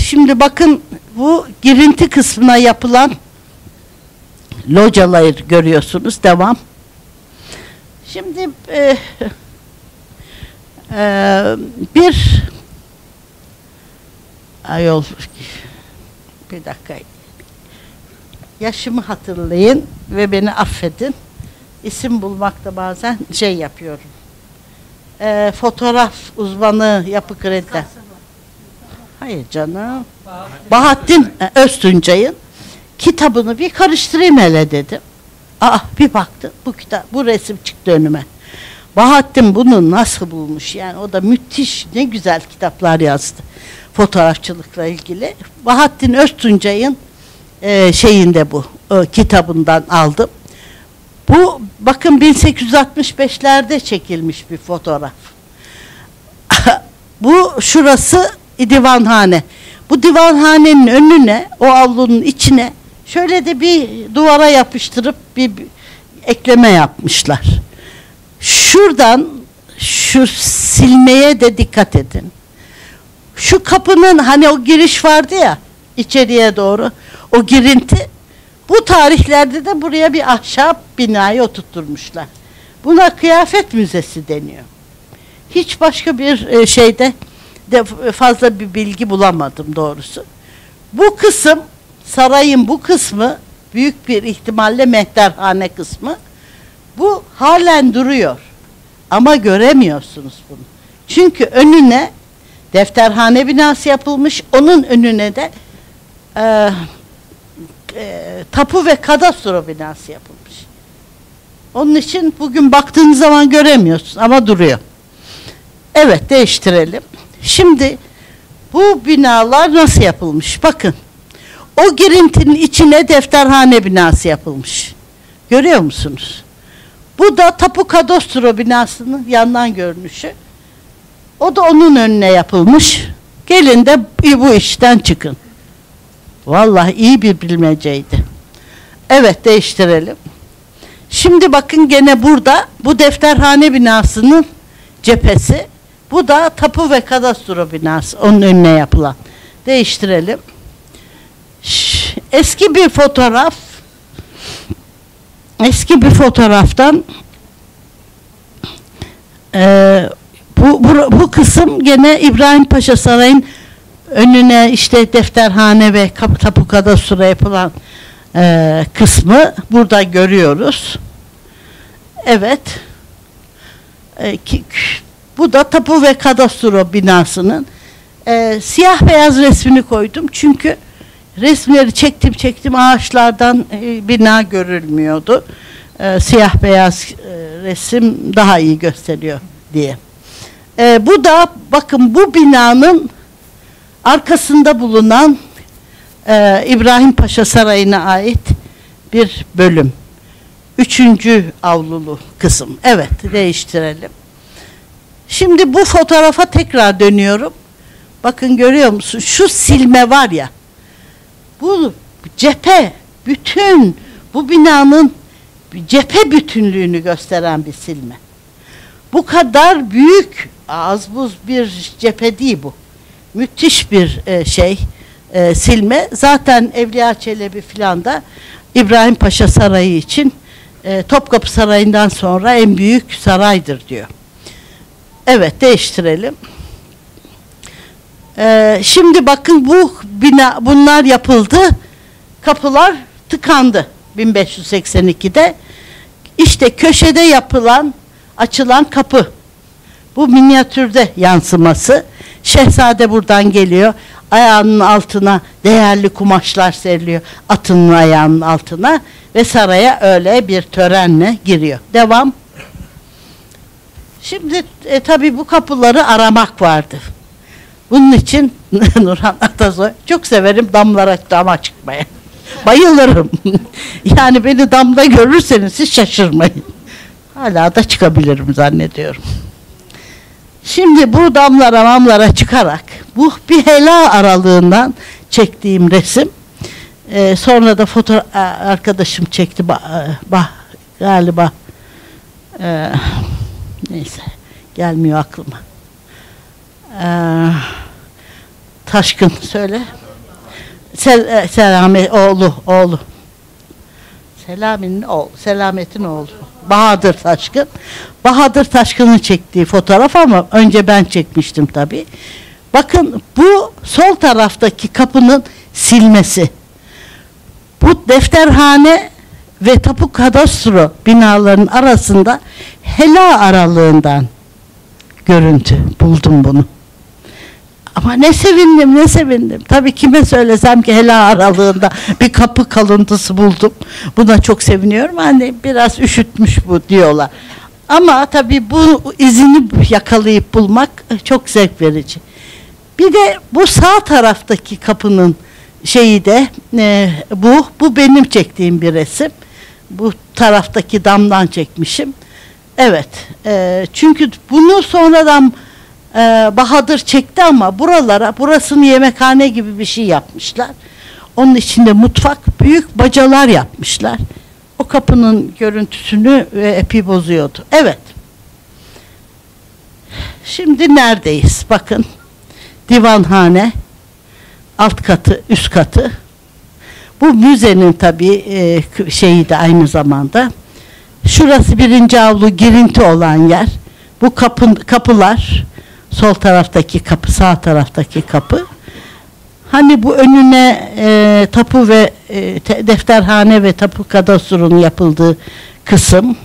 Şimdi bakın bu girinti kısmına yapılan locaları görüyorsunuz. Devam. Şimdi bir ayol, bir dakika. Yaşımı hatırlayın ve beni affedin. İsim bulmakta bazen şey yapıyorum. Fotoğraf uzmanı Yapı Kredi. Hayır canım. Bahattin Öztuncay'ın kitabını bir karıştırayım hele dedim. Ah bir baktım bu kitap, bu resim çıktı önüme. Bahattin bunu nasıl bulmuş yani, o da müthiş, ne güzel kitaplar yazdı fotoğrafçılıkla ilgili. Bahattin Öztuncay'ın şeyinde bu kitabından aldım. Bu bakın 1865'lerde çekilmiş bir fotoğraf. Bu şurası divanhane. Bu divanhanenin önüne, o avlunun içine şöyle de bir duvara yapıştırıp bir ekleme yapmışlar. Şuradan şu silmeye de dikkat edin. Şu kapının hani o giriş vardı ya içeriye doğru, o girinti. Bu tarihlerde de buraya bir ahşap binayı oturtmuşlar. Buna kıyafet müzesi deniyor. Hiç başka bir şeyde de fazla bir bilgi bulamadım doğrusu. Bu kısım, sarayın bu kısmı büyük bir ihtimalle mehterhane kısmı. Bu halen duruyor ama göremiyorsunuz bunu. Çünkü önüne defterhane binası yapılmış, onun önüne de Tapu ve Kadastro binası yapılmış. Onun için bugün baktığınız zaman göremiyorsunuz ama duruyor. Evet, değiştirelim. Şimdi bu binalar nasıl yapılmış? Bakın. O girintinin içine defterhane binası yapılmış. Görüyor musunuz? Bu da Tapu Kadastro binasının yandan görünüşü. O da onun önüne yapılmış. Gelin de bu işten çıkın. Vallahi iyi bir bilmeceydi. Evet, değiştirelim. Şimdi bakın gene burada bu defterhane binasının cephesi. Bu da Tapu ve Kadastro binası, onun önüne yapılan. Değiştirelim. eski bir fotoğraf, eski bir fotoğraftan bu kısım gene İbrahim Paşa Sarayı'nın önüne işte defterhane ve Tapu Kadastro yapılan kısmı burada görüyoruz. Evet. Bu da Tapu ve Kadastro binasının siyah beyaz resmini koydum çünkü resimleri çektim ağaçlardan bina görülmüyordu. Siyah beyaz resim daha iyi gösteriyor diye. Bu da bakın bu binanın arkasında bulunan İbrahim Paşa Sarayı'na ait bir bölüm. 3. avlulu kısım. Evet, değiştirelim. Şimdi bu fotoğrafa tekrar dönüyorum. Bakın görüyor musun? Şu silme var ya. Bu cephe bütün bu binanın cephe bütünlüğünü gösteren bir silme. Bu kadar büyük az buz bir cephe değil bu. Müthiş bir şey silme. Zaten Evliya Çelebi filan da İbrahim Paşa Sarayı için Topkapı Sarayı'ndan sonra en büyük saraydır diyor. Evet, değiştirelim. Şimdi bakın bu bina, bunlar yapıldı. Kapılar tıkandı 1582'de. İşte köşede yapılan, açılan kapı. Bu minyatürde yansıması. Şehzade buradan geliyor. Ayağının altına değerli kumaşlar seriliyor. Atının ayağının altına ve saraya öyle bir törenle giriyor. Devam. Şimdi tabii bu kapıları aramak vardı. Bunun için Nurhan Atasoy, çok severim damlara, dama çıkmaya. Bayılırım. Yani beni damda görürseniz siz şaşırmayın. Hala da çıkabilirim zannediyorum. Şimdi bu damlara mamlara çıkarak bu bir hela aralığından çektiğim resim. Sonra da fotoğraf arkadaşım çekti galiba. Neyse gelmiyor aklıma. Taşkın söyle. Selamet'in oğlu. Bahadır Taşkın. Bahadır Taşkın'ın çektiği fotoğraf ama önce ben çekmiştim tabii. Bakın bu sol taraftaki kapının silmesi. Bu defterhane ve Tapu Kadastro binalarının arasında hela aralığından görüntü buldum bunu. Ama ne sevindim, ne sevindim. Tabii kime söylesem ki hela aralığında bir kapı kalıntısı buldum. Buna çok seviniyorum. Hani biraz üşütmüş bu diyorlar. Ama tabii bu izini yakalayıp bulmak çok zevk verici. Bir de bu sağ taraftaki kapının şeyi de bu benim çektiğim bir resim. Bu taraftaki damdan çekmişim. Evet. Çünkü bunu sonradan Bahadır çekti ama burasını yemekhane gibi bir şey yapmışlar. Onun içinde mutfak, büyük bacalar yapmışlar. O kapının görüntüsünü epey bozuyordu. Evet. Şimdi neredeyiz? Bakın. Divanhane. Alt katı, üst katı. Bu müzenin tabii şeyi de aynı zamanda. Şurası 1. avlu girinti olan yer. Bu kapılar. Sol taraftaki kapı, sağ taraftaki kapı. Hani bu önüne tapu ve defterhane ve Tapu Kadastro'nun yapıldığı kısım.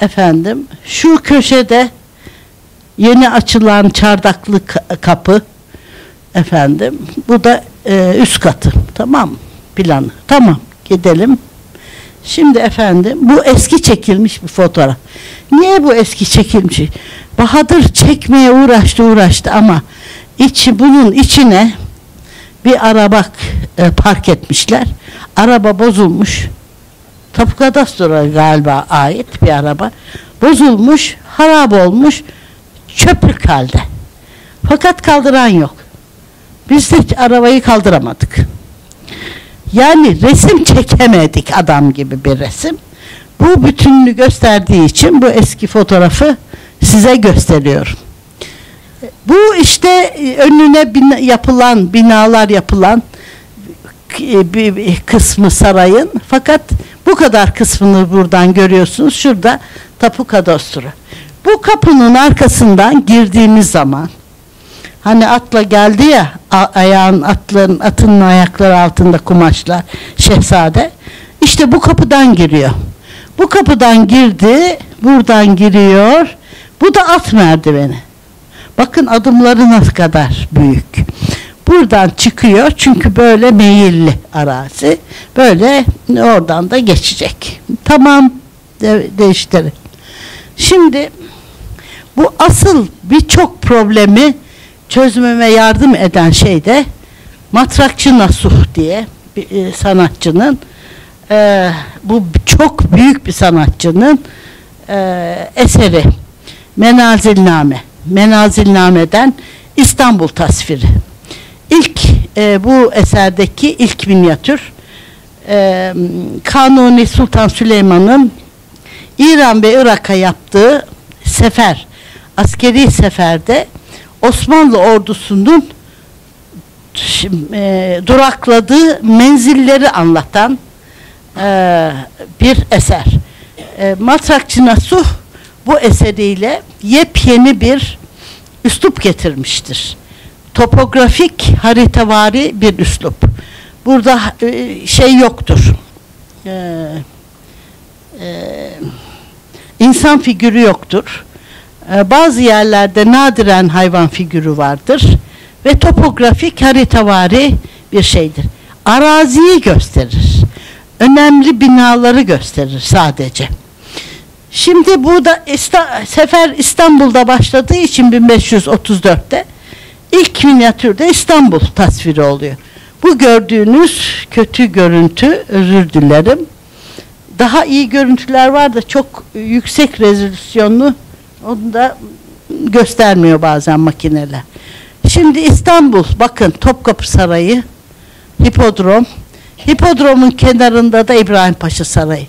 Efendim, şu köşede yeni açılan çardaklı kapı. Efendim, bu da üst katı. Tamam mı? Planı. Tamam, gidelim. Şimdi efendim, bu eski çekilmiş bir fotoğraf. Niye bu eski çekilmiş? Bahadır çekmeye uğraştı ama bunun içine bir araba park etmişler. Araba bozulmuş. Tapu Kadastro'ya galiba ait bir araba. Bozulmuş, harap olmuş, çöplük halde. Fakat kaldıran yok. Biz de arabayı kaldıramadık. Yani resim çekemedik adam gibi bir resim. Bu bütününü gösterdiği için bu eski fotoğrafı size gösteriyorum. Bu işte önüne yapılan, binalar yapılan bir kısmı sarayın, fakat bu kadar kısmını buradan görüyorsunuz. Şurada Tapu Kadastro. Bu kapının arkasından girdiğimiz zaman, hani atla geldi ya, atının ayakları altında kumaşlar, şehzade. İşte bu kapıdan giriyor. Bu kapıdan girdi, buradan giriyor. Bu da at merdiveni. Bakın adımları ne kadar büyük. Buradan çıkıyor, çünkü böyle meyilli arazi. Böyle oradan da geçecek. Tamam, değiştirelim. Şimdi bu asıl birçok problemi çözmeme yardım eden şey de Matrakçı Nasuh diye bir sanatçının, bu çok büyük bir sanatçının eseri Menazilname. Menazilname'den İstanbul tasviri. İlk bu eserdeki ilk minyatür Kanuni Sultan Süleyman'ın İran ve Irak'a yaptığı sefer, askeri seferde Osmanlı ordusunun durakladığı menzilleri anlatan bir eser. Matrakçı Nasuh bu eseriyle yepyeni bir üslup getirmiştir. Topografik, haritavari bir üslup. Burada şey yoktur. İnsan figürü yoktur. Bazı yerlerde nadiren hayvan figürü vardır. Ve topografik, haritavari bir şeydir. Araziyi gösterir. Önemli binaları gösterir sadece. Şimdi burada sefer İstanbul'da başladığı için 1534'te ilk minyatürde İstanbul tasviri oluyor. Bu gördüğünüz kötü görüntü, özür dilerim. Daha iyi görüntüler var da çok yüksek rezolüsyonlu, onu da göstermiyor bazen makineler. Şimdi İstanbul, bakın Topkapı Sarayı, Hipodrom. Hipodromun kenarında da İbrahim Paşa Sarayı.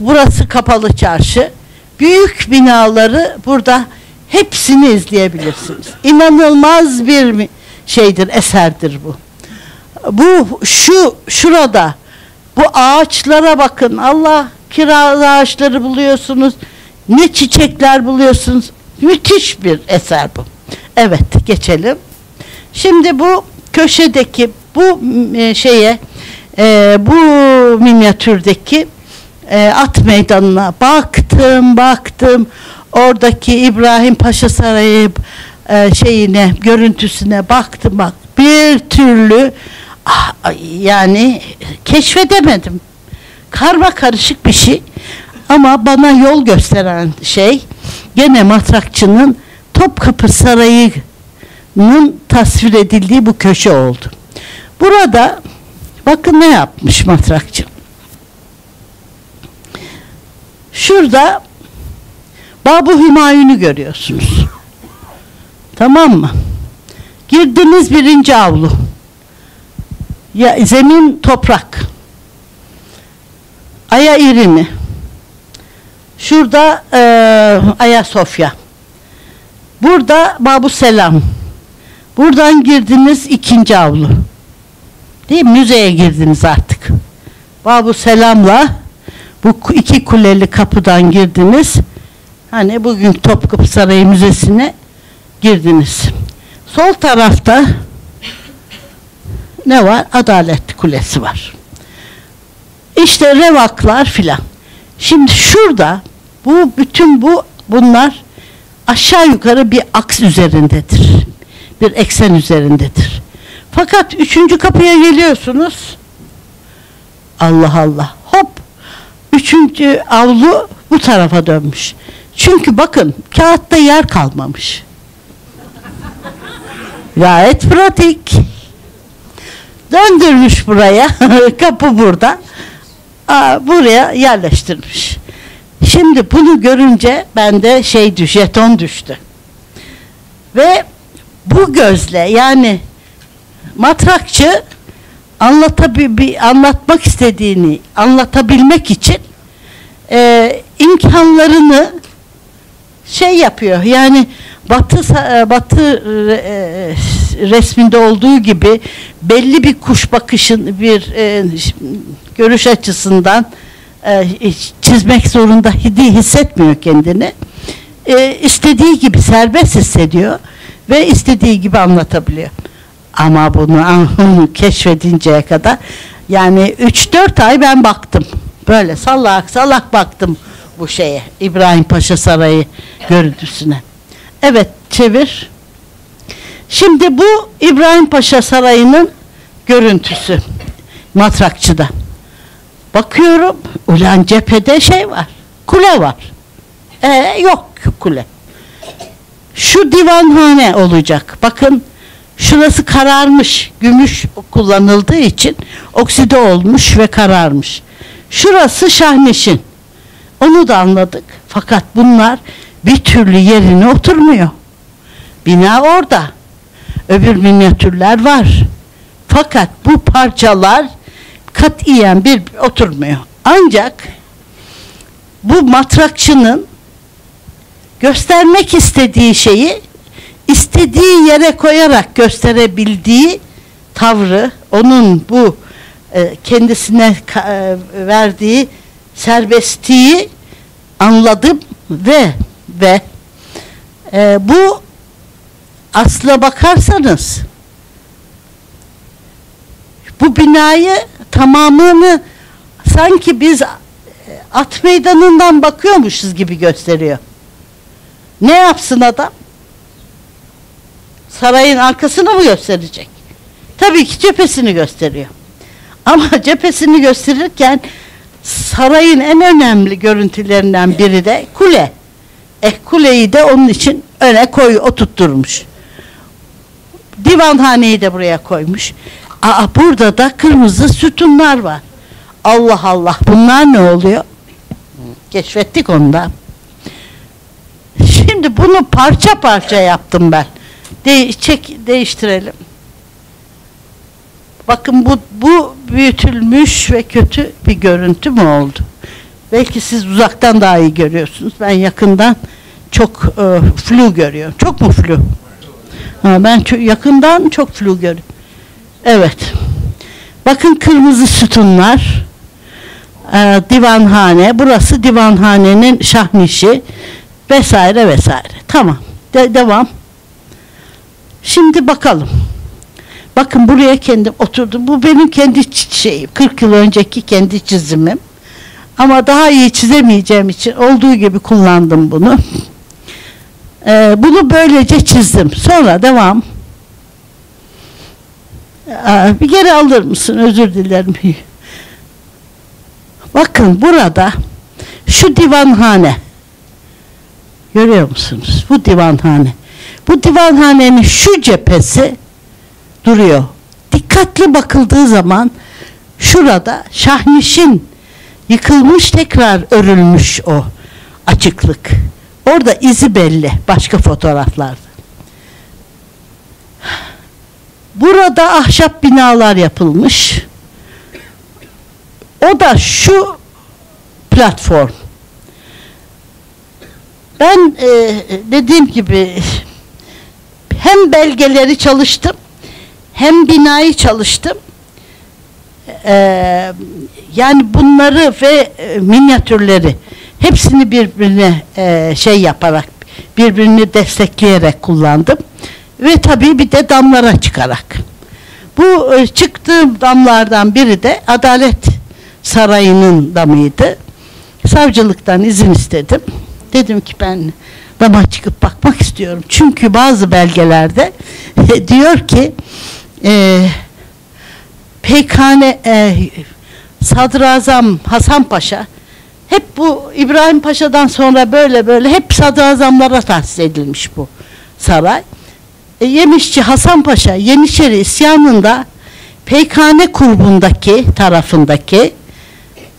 Burası Kapalı Çarşı. Büyük binaları burada hepsini izleyebilirsiniz. İnanılmaz bir şeydir, eserdir bu. Bu şurada bu ağaçlara bakın. Allah, kiraz ağaçları buluyorsunuz. Ne çiçekler buluyorsunuz. Müthiş bir eser bu. Evet, geçelim. Şimdi bu köşedeki bu şeye, bu minyatürdeki at meydanına baktım. Oradaki İbrahim Paşa Sarayı şeyine, görüntüsüne baktım. Bir türlü yani keşfedemedim. Karma karışık bir şey. Ama bana yol gösteren şey gene Matrakçı'nın Topkapı Sarayı'nın tasvir edildiği bu köşe oldu. Burada bakın ne yapmış Matrakçı. Şurada Bab-ı Hümayun'u görüyorsunuz. Tamam mı? Girdiniz, birinci avlu. Ya, zemin toprak. Aya İrini. Şurada Ayasofya. Burada Bab-ı Selam. Buradan girdiniz ikinci avlu. Değil mi? Müzeye girdiniz artık. Bab-ı Selam'la bu iki kuleli kapıdan girdiniz. Hani bugün Topkapı Sarayı Müzesi'ne girdiniz. Sol tarafta ne var? Adalet Kulesi var. İşte revaklar filan. Şimdi şurada bu bütün bunlar aşağı yukarı bir aks üzerindedir. Bir eksen üzerindedir. Fakat üçüncü kapıya geliyorsunuz. Allah Allah. Hop. Üçüncü avlu bu tarafa dönmüş. Çünkü bakın kağıtta yer kalmamış. Gayet pratik. Döndürmüş buraya. Kapı burada. Buraya yerleştirmiş. Şimdi bunu görünce bende jeton düştü. Ve bu gözle, yani Matrakçı anlatmak istediğini anlatabilmek için imkanlarını yapıyor. Yani batı resminde olduğu gibi belli bir kuş bakışın, bir görüş açısından çizmek zorunda hissetmiyor kendini. İstediği gibi serbest hissediyor ve istediği gibi anlatabiliyor. Ama bunu keşfedinceye kadar, yani 3-4 ay ben baktım. Böyle sallak sallak baktım bu şeye, İbrahim Paşa Sarayı görüntüsüne. Evet, çevir. Şimdi bu İbrahim Paşa Sarayı'nın görüntüsü Matrakçı'da. Bakıyorum, ulan cephede şey var, kule var. Yok kule. Şu divanhane olacak. Bakın, şurası kararmış. Gümüş kullanıldığı için okside olmuş ve kararmış. Şurası şahneşin. Onu da anladık. Fakat bunlar bir türlü yerine oturmuyor. Bina orada. Öbür minyatürler var. Fakat bu parçalar katiyen bir oturmuyor. Ancak bu matrakçının göstermek istediği şeyi istediği yere koyarak gösterebildiği tavrı, onun bu kendisine verdiği serbestliği anladım ve bu aslına bakarsanız bu binayı tamamını sanki biz at meydanından bakıyormuşuz gibi gösteriyor. Ne yapsın adam? Sarayın arkasını mı gösterecek? Tabii ki cephesini gösteriyor. Ama cephesini gösterirken sarayın en önemli görüntülerinden biri de kule. Kuleyi de onun için öne oturtturmuş. Divanhaneyi de buraya koymuş. Burada da kırmızı sütunlar var. Allah Allah, bunlar ne oluyor? Keşfettik ondan. Şimdi bunu parça parça yaptım ben. Değiştirelim. Bakın bu büyütülmüş ve kötü bir görüntü mü oldu? Belki siz uzaktan daha iyi görüyorsunuz. Ben yakından çok flu görüyorum. Çok mu flu? Ha, ben yakından çok flu görüyorum. Evet. Bakın kırmızı sütunlar. Divanhane. Burası divanhanenin şahnişi. Vesaire vesaire. Tamam. Devam. Şimdi bakalım. Bakın buraya kendim oturdum. Bu benim kendi şeyim. 40 yıl önceki kendi çizimim. Ama daha iyi çizemeyeceğim için olduğu gibi kullandım bunu. Bunu böylece çizdim. Sonra devam. Bir geri alır mısın? Özür dilerim. Bakın burada şu divanhane. Görüyor musunuz? Bu divanhane. Bu divanhanenin şu cephesi duruyor. Dikkatli bakıldığı zaman şurada şahnişin yıkılmış, tekrar örülmüş o açıklık. Orada izi belli başka fotoğraflarda. Burada ahşap binalar yapılmış. O da şu platform. Ben dediğim gibi hem belgeleri çalıştım, hem binayı çalıştım. Yani bunları ve minyatürleri hepsini birbirine şey yaparak, birbirini destekleyerek kullandım. Ve tabii bir de damlara çıkarak. Bu çıktığım damlardan biri de Adalet Sarayı'nın damıydı. Savcılıktan izin istedim. Dedim ki ben dama çıkıp bakmak istiyorum. Çünkü bazı belgelerde diyor ki Peykane Sadrazam Hasan Paşa hep bu İbrahim Paşa'dan sonra böyle hep sadrazamlara tahsis edilmiş bu saray. Yemişçi Hasan Paşa Yeniçeri isyanında Peykane kurbundaki tarafındaki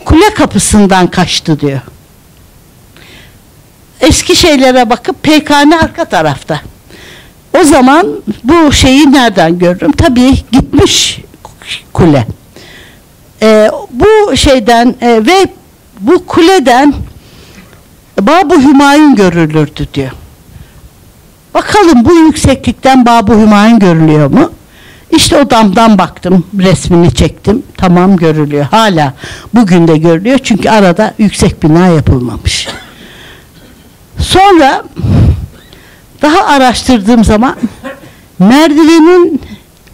kule kapısından kaçtı diyor. Eski şeylere bakıp Peykane arka tarafta. O zaman bu şeyi nereden gördüm? Tabii gitmiş kule. Bu şeyden ve bu kuleden Bab-ı Hümayun görülürdü diyor. Bakalım bu yükseklikten Bab-ı Hümayun görülüyor mu? İşte o damdan baktım, resmini çektim. Tamam, görülüyor. Hala bugün de görülüyor. Çünkü arada yüksek bina yapılmamış. Sonra daha araştırdığım zaman merdivenin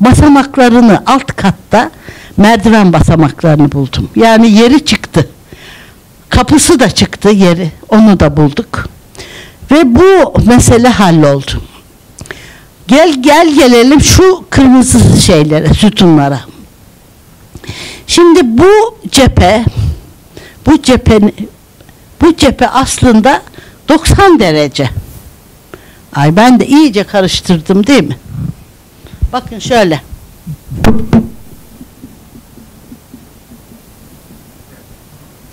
basamaklarını, alt katta merdiven basamaklarını buldum. Yani yeri çıktı. Kapısı da çıktı yeri. Onu da bulduk. Ve bu mesele halloldu. Gelelim şu kırmızı şeylere, sütunlara. Şimdi bu cephe aslında 90 derece. Ay, ben de iyice karıştırdım değil mi? Bakın şöyle.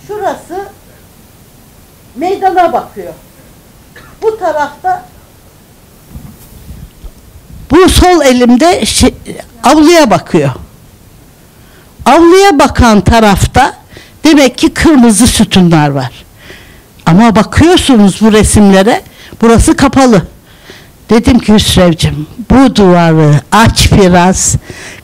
Şurası meydana bakıyor. Bu tarafta, bu sol elimde avluya bakıyor. Avluya bakan tarafta demek ki kırmızı sütunlar var. Ama bakıyorsunuz bu resimlere, burası kapalı. Dedim ki Hüsrev'cim, bu duvarı aç biraz,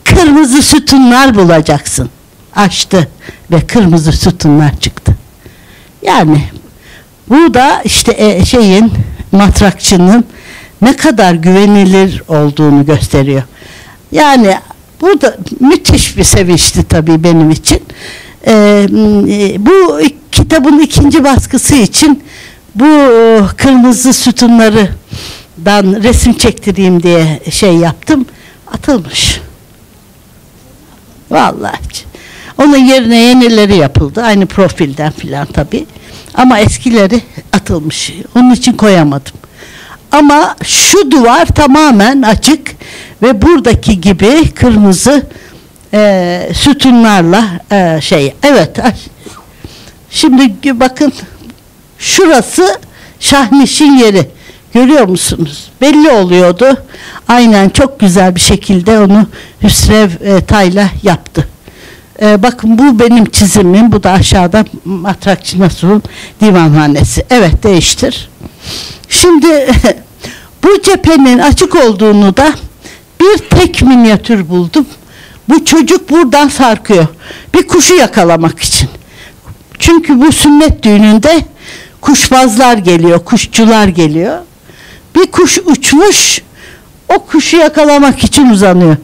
kırmızı sütunlar bulacaksın. Açtı ve kırmızı sütunlar çıktı. Yani bu da işte şeyin, matrakçının ne kadar güvenilir olduğunu gösteriyor. Yani bu da müthiş bir sevinçti tabii benim için. Bu kitabın ikinci baskısı için bu kırmızı sütunlardan resim çektireyim diye şey yaptım. Atılmış. Vallahi. Onun yerine yenileri yapıldı. Aynı profilden filan tabii. Ama eskileri atılmış. Onun için koyamadım. Ama şu duvar tamamen açık ve buradaki gibi kırmızı sütunlarla şey. Evet. Şimdi bakın, şurası Şahniş'in yeri. Görüyor musunuz? Belli oluyordu. Aynen çok güzel bir şekilde onu Hüsrev Tayla yaptı. Bakın bu benim çizimim. Bu da aşağıda Matrakçı Nasuh'un divanhanesi. Evet, değiştir. Şimdi bu cephenin açık olduğunu da bir tek minyatür buldum. Bu çocuk buradan sarkıyor. Bir kuşu yakalamak için. Çünkü bu sünnet düğününde kuşbazlar geliyor, kuşçular geliyor. Bir kuş uçmuş, o kuşu yakalamak için uzanıyor.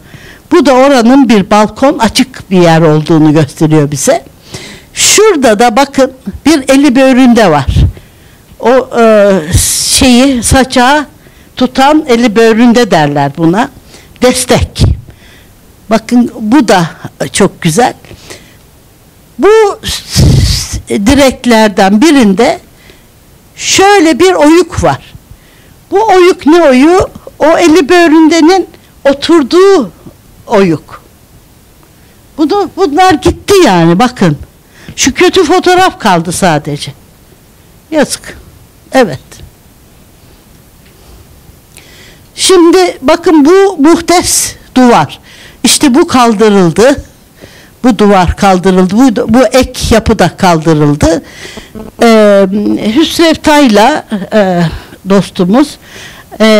Bu da oranın bir balkon, açık bir yer olduğunu gösteriyor bize. Şurada da bakın bir eli böğründe var. O şeyi, saçağı tutan eli böğründe derler buna. Destek. Bakın bu da çok güzel. Bu direklerden birinde şöyle bir oyuk var. Bu oyuk ne oyu? O eli böğründenin oturduğu oyuk. Bunlar gitti yani, bakın. Şu kötü fotoğraf kaldı sadece. Yazık. Evet. Şimdi bakın bu muhteşem duvar. İşte bu kaldırıldı. Bu duvar kaldırıldı. Bu ek yapı da kaldırıldı. Hüsrev Tayla dostumuz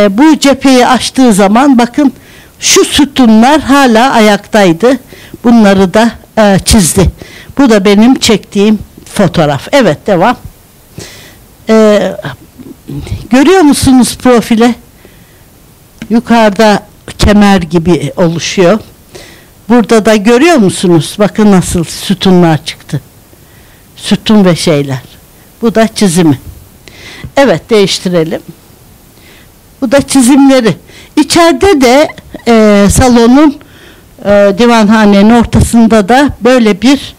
bu cepheyi açtığı zaman bakın şu sütunlar hala ayaktaydı. Bunları da çizdi. Bu da benim çektiğim fotoğraf. Evet, devam. Görüyor musunuz profile? Yukarıda kemer gibi oluşuyor. Burada da görüyor musunuz? Bakın nasıl sütunlar çıktı. Sütun ve şeyler. Bu da çizimi. Evet, değiştirelim. Bu da çizimleri. İçeride de salonun divanhanenin ortasında da böyle bir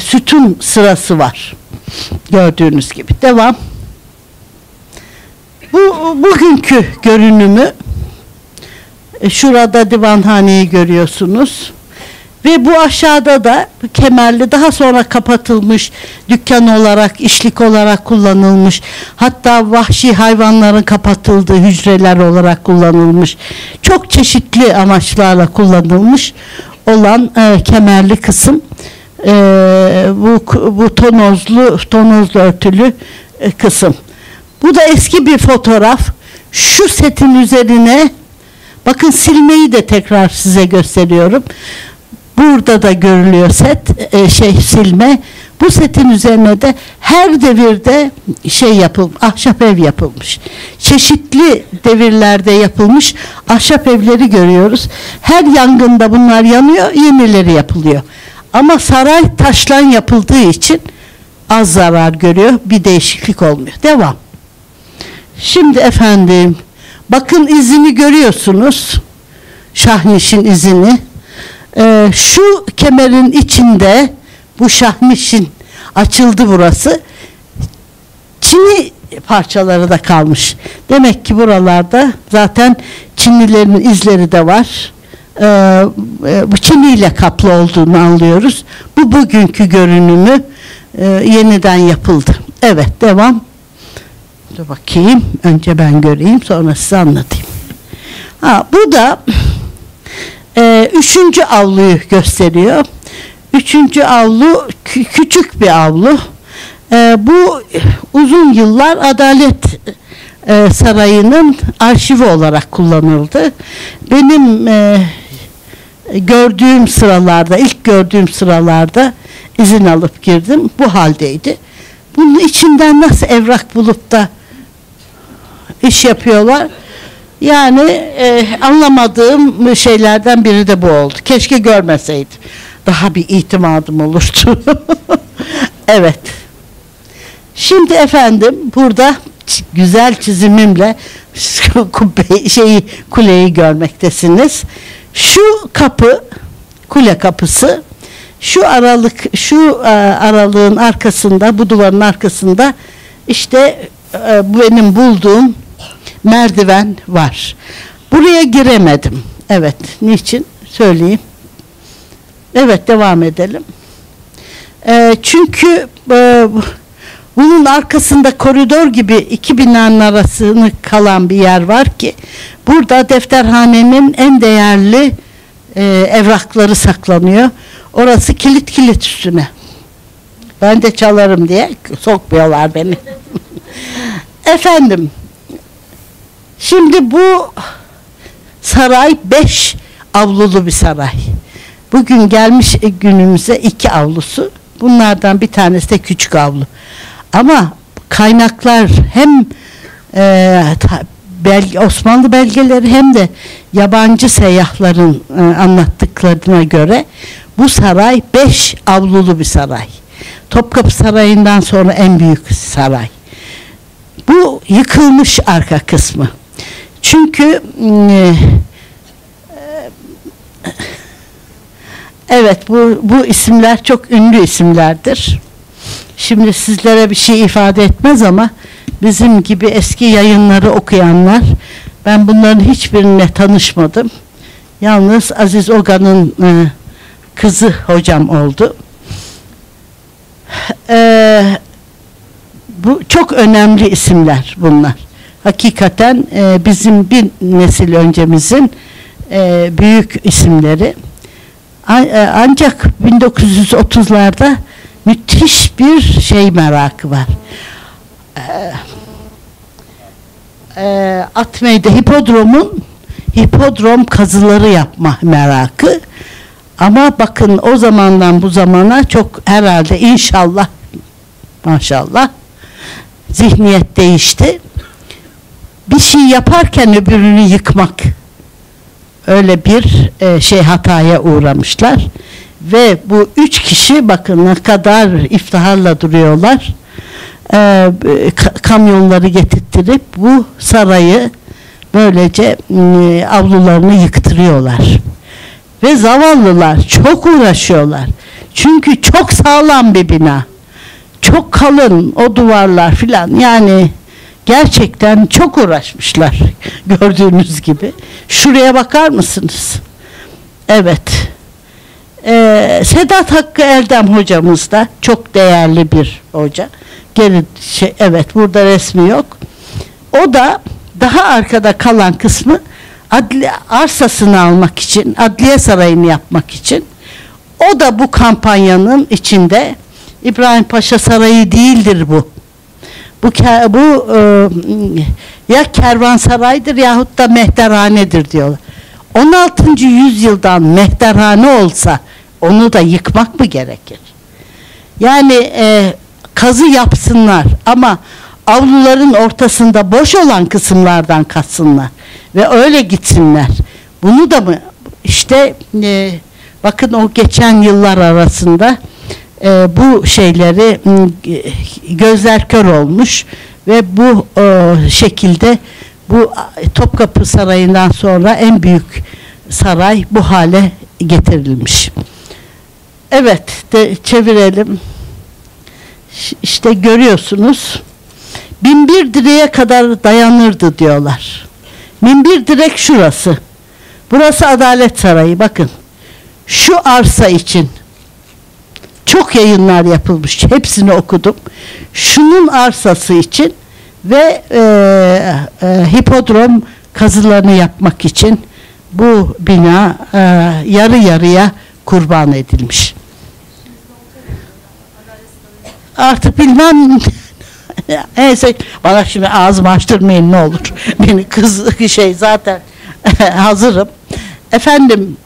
sütun sırası var. Gördüğünüz gibi. Devam. Bu bugünkü görünümü. Şurada divanhaneyi görüyorsunuz. Ve bu aşağıda da kemerli, daha sonra kapatılmış, dükkan olarak, işlik olarak kullanılmış. Hatta vahşi hayvanların kapatıldığı hücreler olarak kullanılmış. Çok çeşitli amaçlarla kullanılmış olan kemerli kısım. Bu tonozlu örtülü kısım. Bu da eski bir fotoğraf. Şu setin üzerine Bakın silmeyi de tekrar size gösteriyorum. Burada da görülüyor set, silme. Bu setin üzerine de her devirde yapılmış, ahşap ev yapılmış. Çeşitli devirlerde yapılmış ahşap evleri görüyoruz. Her yangında bunlar yanıyor, yenileri yapılıyor. Ama saray taşla yapıldığı için az zarar görüyor, bir değişiklik olmuyor. Devam. Şimdi efendim, bakın izini görüyorsunuz, şahnişin izini. Şu kemerin içinde, bu şahnişin açıldı burası, çini parçaları da kalmış. Demek ki buralarda zaten çinilerin izleri de var. Bu çiniyle kaplı olduğunu anlıyoruz. Bu bugünkü görünümü, yeniden yapıldı. Evet, devam. Dur bakayım, önce ben göreyim, sonra size anlatayım. Bu da üçüncü avluyu gösteriyor. Üçüncü avlu küçük bir avlu. Bu uzun yıllar Adalet Sarayı'nın arşivi olarak kullanıldı. Benim gördüğüm sıralarda, ilk gördüğüm sıralarda izin alıp girdim. Bu haldeydi. Bunun içinden nasıl evrak bulup da iş yapıyorlar? Yani anlamadığım şeylerden biri de bu oldu. Keşke görmeseydim. Daha bir itimadım oluştu. Evet. Şimdi efendim burada güzel çizimimle kuleyi görmektesiniz. Şu kapı, kule kapısı. Şu aralık, şu aralığın arkasında, bu duvarın arkasında işte benim bulduğum merdiven var. Buraya giremedim. Evet, niçin? Söyleyeyim. Evet, devam edelim. Çünkü bunun arkasında koridor gibi iki binanın arasını kalan bir yer var ki burada defterhanenin en değerli evrakları saklanıyor. Orası kilit üstüne. Ben de çalarım diye sokmuyorlar beni. Efendim, şimdi bu saray 5 avlulu bir saray. Bugün gelmiş günümüze 2 avlusu. Bunlardan bir tanesi de küçük avlu. Ama kaynaklar hem Osmanlı belgeleri hem de yabancı seyyahların anlattıklarına göre bu saray 5 avlulu bir saray. Topkapı Sarayı'ndan sonra en büyük saray. Bu yıkılmış arka kısmı. Çünkü evet, bu isimler çok ünlü isimlerdir. Şimdi sizlere bir şey ifade etmez ama bizim gibi eski yayınları okuyanlar, ben bunların hiçbirine tanışmadım. Yalnız Aziz Oga'nın kızı hocam oldu. Bu çok önemli isimler bunlar. Hakikaten bizim bir nesil öncemizin büyük isimleri. Ancak 1930'larda müthiş bir merakı var. Atmey'de hipodrom kazıları yapma merakı. Ama bakın o zamandan bu zamana çok herhalde, inşallah, maşallah zihniyet değişti. Bir şey yaparken öbürünü yıkmak, öyle bir hataya uğramışlar. Ve bu 3 kişi bakın ne kadar iftiharla duruyorlar. Kamyonları getirttirip bu sarayı böylece avlularını yıktırıyorlar. Ve zavallılar çok uğraşıyorlar. Çünkü çok sağlam bir bina. Çok kalın o duvarlar filan. Yani gerçekten çok uğraşmışlar. Gördüğünüz gibi. Şuraya bakar mısınız? Evet. Sedat Hakkı Erdem hocamız da çok değerli bir hoca. Evet, burada resmi yok. O da daha arkada kalan kısmı arsasını almak için, Adliye Sarayı'nı yapmak için. O da bu kampanyanın içinde. İbrahim Paşa Sarayı değildir bu. Bu ya kervansaraydır yahut da mehterhanedir diyorlar. 16. yüzyıldan mehterhane olsa onu da yıkmak mı gerekir? Yani kazı yapsınlar ama avluların ortasında boş olan kısımlardan katsınlar ve öyle gitsinler. Bunu da mı? İşte bakın o geçen yıllar arasında bu şeyleri gözler kör olmuş ve bu şekilde bu Topkapı Sarayı'ndan sonra en büyük saray bu hale getirilmiş. Evet, de çevirelim. İşte görüyorsunuz. 1001 direğe kadar dayanırdı diyorlar. 1001 direk şurası. Burası Adalet Sarayı. Bakın. Şu arsa için çok yayınlar yapılmış. Hepsini okudum. Şunun arsası için ve hipodrom kazılarını yapmak için bu bina yarı yarıya kurban edilmiş. Artık bilmem neyse, bana şimdi ağzımı açtırmayın ne olur. Beni kız şey zaten hazırım. Efendim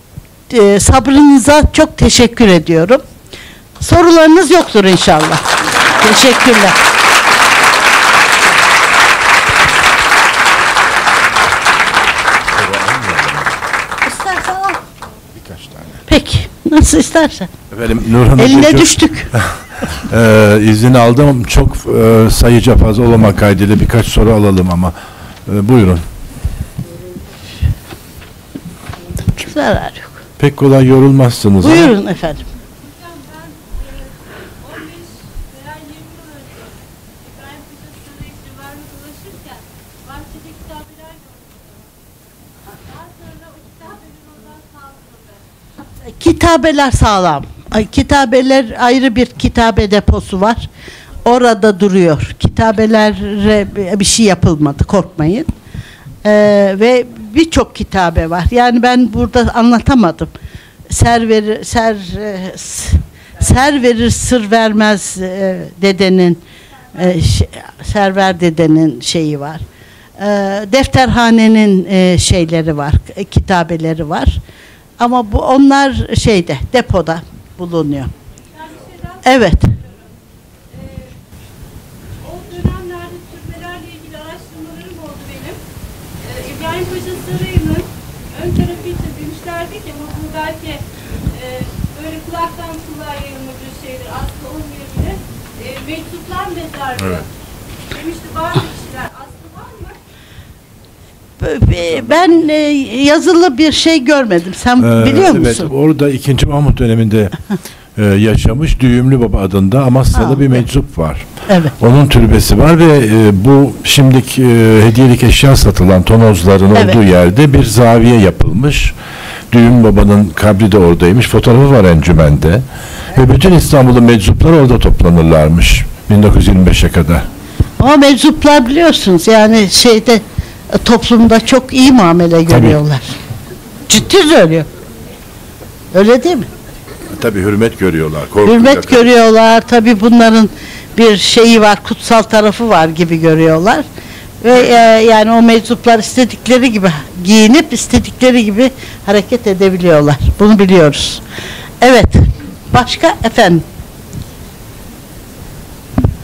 sabrınıza çok teşekkür ediyorum. Sorularınız yoktur inşallah. Teşekkürler. İstersen al. Birkaç tane. Peki. Nasıl istersen. Efendim, Nurhan eline çok, düştük. İzin aldım. Çok sayıca fazla olmak kaydıyla birkaç soru alalım ama. Buyurun. Zarar yok. Pek kolay yorulmazsınız. Buyurun ama. Efendim. Kitabeler sağlam. Kitabeler ayrı bir kitabe deposu var. Orada duruyor. Kitabelere bir şey yapılmadı. Korkmayın. Ve birçok kitabe var. Yani ben burada anlatamadım. Ser verir sır vermez dedenin Server dedenin şeyi var. Defterhanenin şeyleri var. Kitabeleri var. Ama bu onlar şeyde depoda bulunuyor. Evet. O dönemlerde türbelerle ilgili araştırmalarım oldu benim. İbrahim Paşa Sarayı'nın ön tarafı için demişlerdi ki ama bunu belki böyle kulaktan kulağa yayılmış bir şeydir. Aslında olmuyor bile. Mektuplar mezardı. Evet. Demişti bazı kişiler. Ben yazılı bir şey görmedim. Sen biliyor musun? Evet, orada 2. Mahmut döneminde yaşamış Düğümlü Baba adında Amasya'da bir meczup var. Evet. Onun türbesi var ve bu şimdiki hediyelik eşya satılan tonozların olduğu yerde bir zaviye yapılmış. Düğüm Baba'nın kabri de oradaymış. Fotoğrafı var encümende. Ve bütün İstanbul'un meczupları orada toplanırlarmış 1925'e kadar. Ama meczuplar biliyorsunuz yani şeyde toplumda çok iyi muamele görüyorlar. Tabii. Ciddi söylüyor. Öyle değil mi? Tabii hürmet görüyorlar. Hürmet görüyorlar. Tabii bunların bir şeyi var, kutsal tarafı var gibi görüyorlar. Ve yani o meczuplar istedikleri gibi giyinip istedikleri gibi hareket edebiliyorlar. Bunu biliyoruz. Evet. Başka efendim?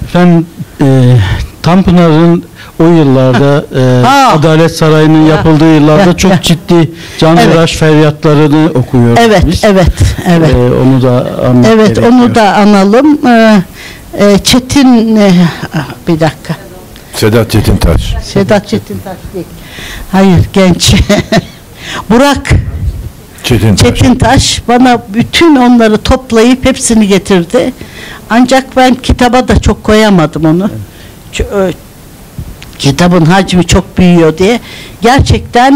Efendim Tanpınar'ın o yıllarda Adalet Sarayı'nın yapıldığı yıllarda çok ciddi canhıraş feryatlarını okuyoruz. Evet, biz. Evet. Onu da anlatalım. Evet, onu da analım. Çetin bir dakika. Sedat Çetintaş. Sedat Çetintaş değil. Hayır, genç. Burak Çetintaş. Çetintaş bana bütün onları toplayıp hepsini getirdi. Ancak ben kitaba da çok koyamadım onu. Evet. Kitabın hacmi çok büyüyor diye. Gerçekten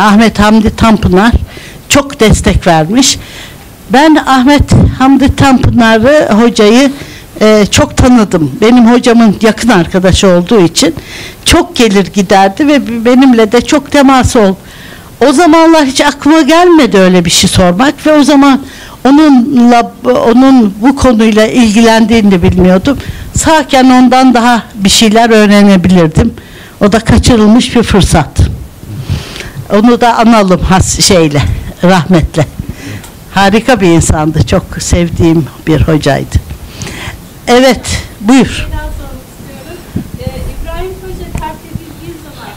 Ahmet Hamdi Tanpınar çok destek vermiş. Ben Ahmet Hamdi Tanpınar'ı, hocayı çok tanıdım. Benim hocamın yakın arkadaşı olduğu için çok gelir giderdi ve benimle de çok temas oldu. O zamanlar hiç aklıma gelmedi öyle bir şey sormak ve o zaman onun bu konuyla ilgilendiğini de bilmiyordum. Sağken ondan daha bir şeyler öğrenebilirdim. O da kaçırılmış bir fırsat. Onu da analım şeyle, rahmetle. Harika bir insandı. Çok sevdiğim bir hocaydı. Evet, buyur. İbrahim Paşa terk edildiği zaman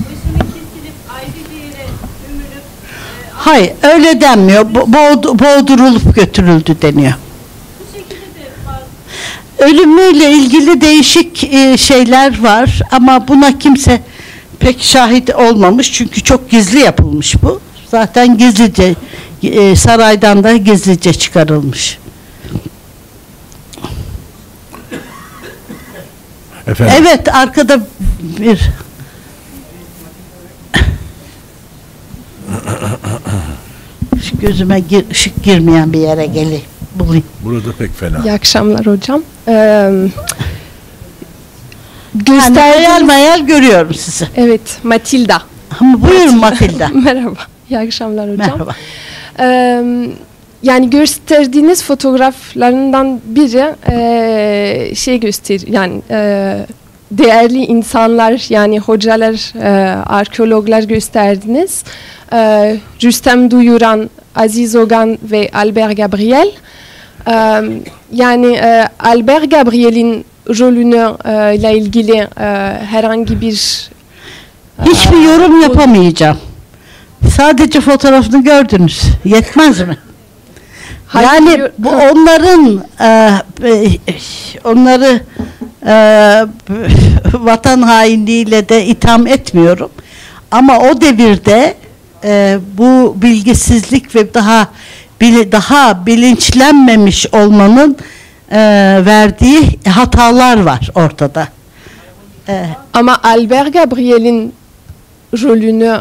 başını kesilip ayrı bir yere ömürüp... Hayır, öyle denmiyor. Boğdurulup götürüldü deniyor. Ölümüyle ilgili değişik şeyler var ama buna kimse pek şahit olmamış çünkü çok gizli yapılmış bu. Zaten gizlice saraydan da gizlice çıkarılmış. Efendim? Evet, arkada bir gözüme ışık girmeyen bir yere geleyim. Bulayım. Burada pek fena. İyi akşamlar hocam. Yani hayal görüyorum sizi. Evet, Matilda. Buyurun Matilda. Merhaba. İyi akşamlar hocam. Merhaba. Yani gösterdiğiniz fotoğraflarından biri şey gösterir, yani değerli insanlar, yani hocalar, arkeologlar gösterdiniz. Rüstem Duyuran, Aziz Ogan ve Albert Gabriel. Yani Albert Gabriel'in rolünü ile ilgili herhangi bir... Hiçbir yorum yapamayacağım. Sadece fotoğrafını gördünüz. Yetmez mi? Yani bu onların onları vatan hainliğiyle de itham etmiyorum. Ama o devirde bu bilgisizlik ve daha bilinçlenmemiş olmanın verdiği hatalar var ortada. Ama Albert Gabriel'in rolünü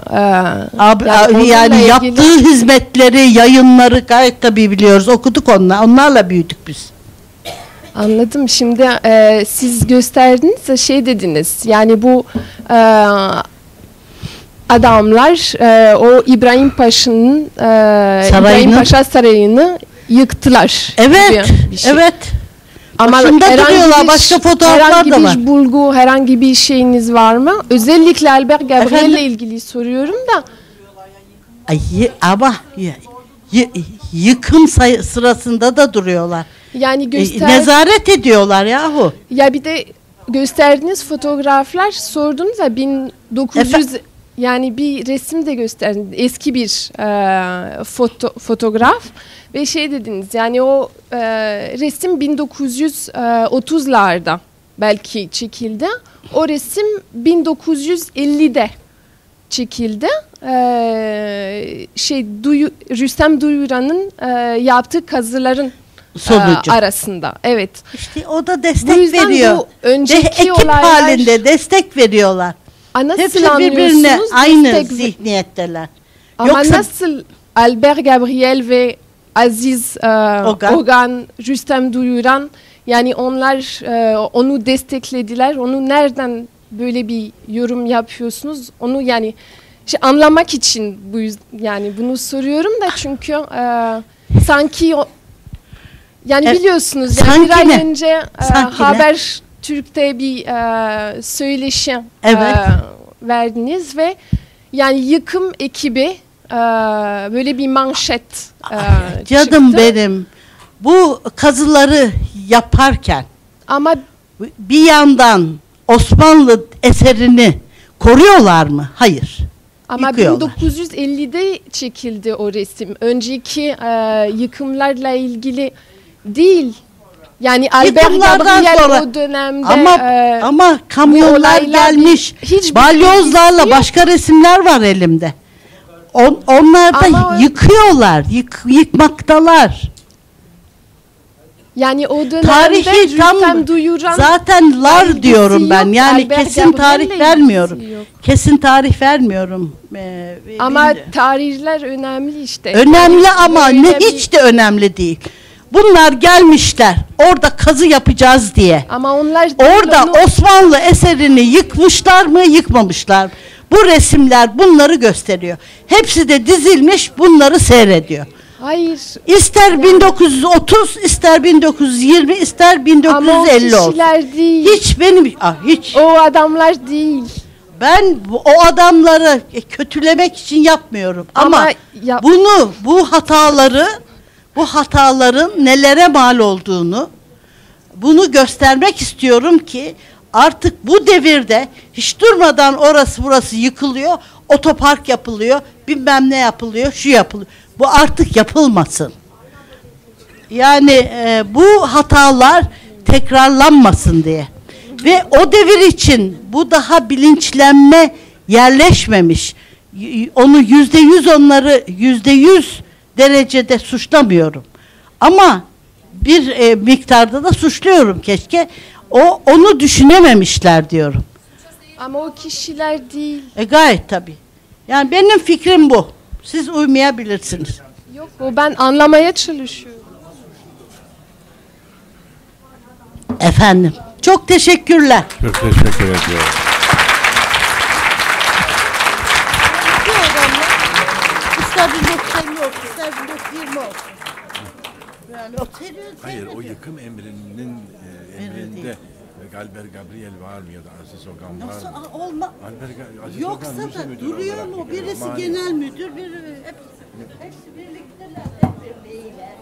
yani yaptığı hizmetleri, yayınları gayet tabii biliyoruz. Okuduk onlarla büyüdük biz. Anladım. Şimdi siz gösterdiniz de şey dediniz. Yani bu adamlar o İbrahim Paşa'nın İbrahim Paşa Sarayı'nı yıktılar. Evet. Şey. Evet. Ama herhangi, başka fotoğraflar da var. Herhangi bir bulgu, herhangi bir şeyiniz var mı? Özellikle Albert Gabriel ile ilgili soruyorum da. Ama yıkım sırasında da duruyorlar. Yani nezaret ediyorlar yahu. Ya bir de gösterdiğiniz fotoğraflar, sordunuz ya 1900 yani bir resim de gösterdi, eski bir fotoğraf ve şey dediniz, yani o resim 1930'larda belki çekildi, o resim 1950'de çekildi. Rüstem Duyuran'ın yaptığı kazıların arasında. Evet. İşte o da destek veriyor. Bu önceki ekip halinde destek veriyorlar. Hepsi birbirine aynı zihniyetteler. Ama yoksa... nasıl Albert Gabriel ve Aziz Ogan, Rüstem Duyuran, yani onlar onu desteklediler. Onu nereden böyle bir yorum yapıyorsunuz? Onu yani anlamak için bu yani bunu soruyorum da çünkü sanki o, yani biliyorsunuz yani bir ay önce haber Türk'te bir söyleşi verdiniz ve yani yıkım ekibi böyle bir manşet canım çıktı. Benim bu kazıları yaparken ama bir yandan Osmanlı eserini koruyorlar mı? Hayır. Ama yıkıyorlar. 1950'de çekildi o resim. Önceki yıkımlarla ilgili değil. Yani Albert Gabriel sonra, o dönemde ama kamyonlar gelmiş, balyozlarla başka resimler var elimde. Onlar da yıkıyorlar, yıkmaktalar. Yani o dönemde tarihi tam duyuran zaten diyorum ben. Yok, yani kesin tarih vermiyorum. Kesin tarih vermiyorum. Ama tarihler önemli işte. Önemli ama hiç de önemli değil. Bunlar gelmişler orada kazı yapacağız diye. Ama onlar orada Osmanlı eserini yıkmışlar mı, yıkmamışlar mı? Bu resimler bunları gösteriyor. Hepsi de dizilmiş, bunları seyrediyor. Hayır. İster yani. 1930, ister 1920, ister 1950 olsun. Hiç benim hiç. O adamlar değil. Ben o adamları kötülemek için yapmıyorum. Ama bu hataların nelere mal olduğunu, bunu göstermek istiyorum ki artık bu devirde hiç durmadan orası burası yıkılıyor, otopark yapılıyor, bilmem ne yapılıyor, şu yapılıyor. Bu artık yapılmasın. Yani bu hatalar tekrarlanmasın diye. Ve o devir için bu daha bilinçlenme yerleşmemiş. Onu %100 derecede suçlamıyorum. Ama bir miktarda da suçluyorum keşke. Onu düşünememişler diyorum. Ama o kişiler değil. Gayet tabii. Yani benim fikrim bu. Siz uymayabilirsiniz. Yok, ben anlamaya çalışıyorum. Efendim. Çok teşekkürler. Çok teşekkür ediyorum. Bu adamlar ister 1920 olsun, ister 1920 olsun. Yani hayır, o yıkım emrinin emrinde Albert Gabriel var mı ya da Aziz Okan var mı? Nasıl olmaz? Yoksa da duruyor mu? Birisi genel müdür, biri hepsi birlikteler, hep birliğiyle.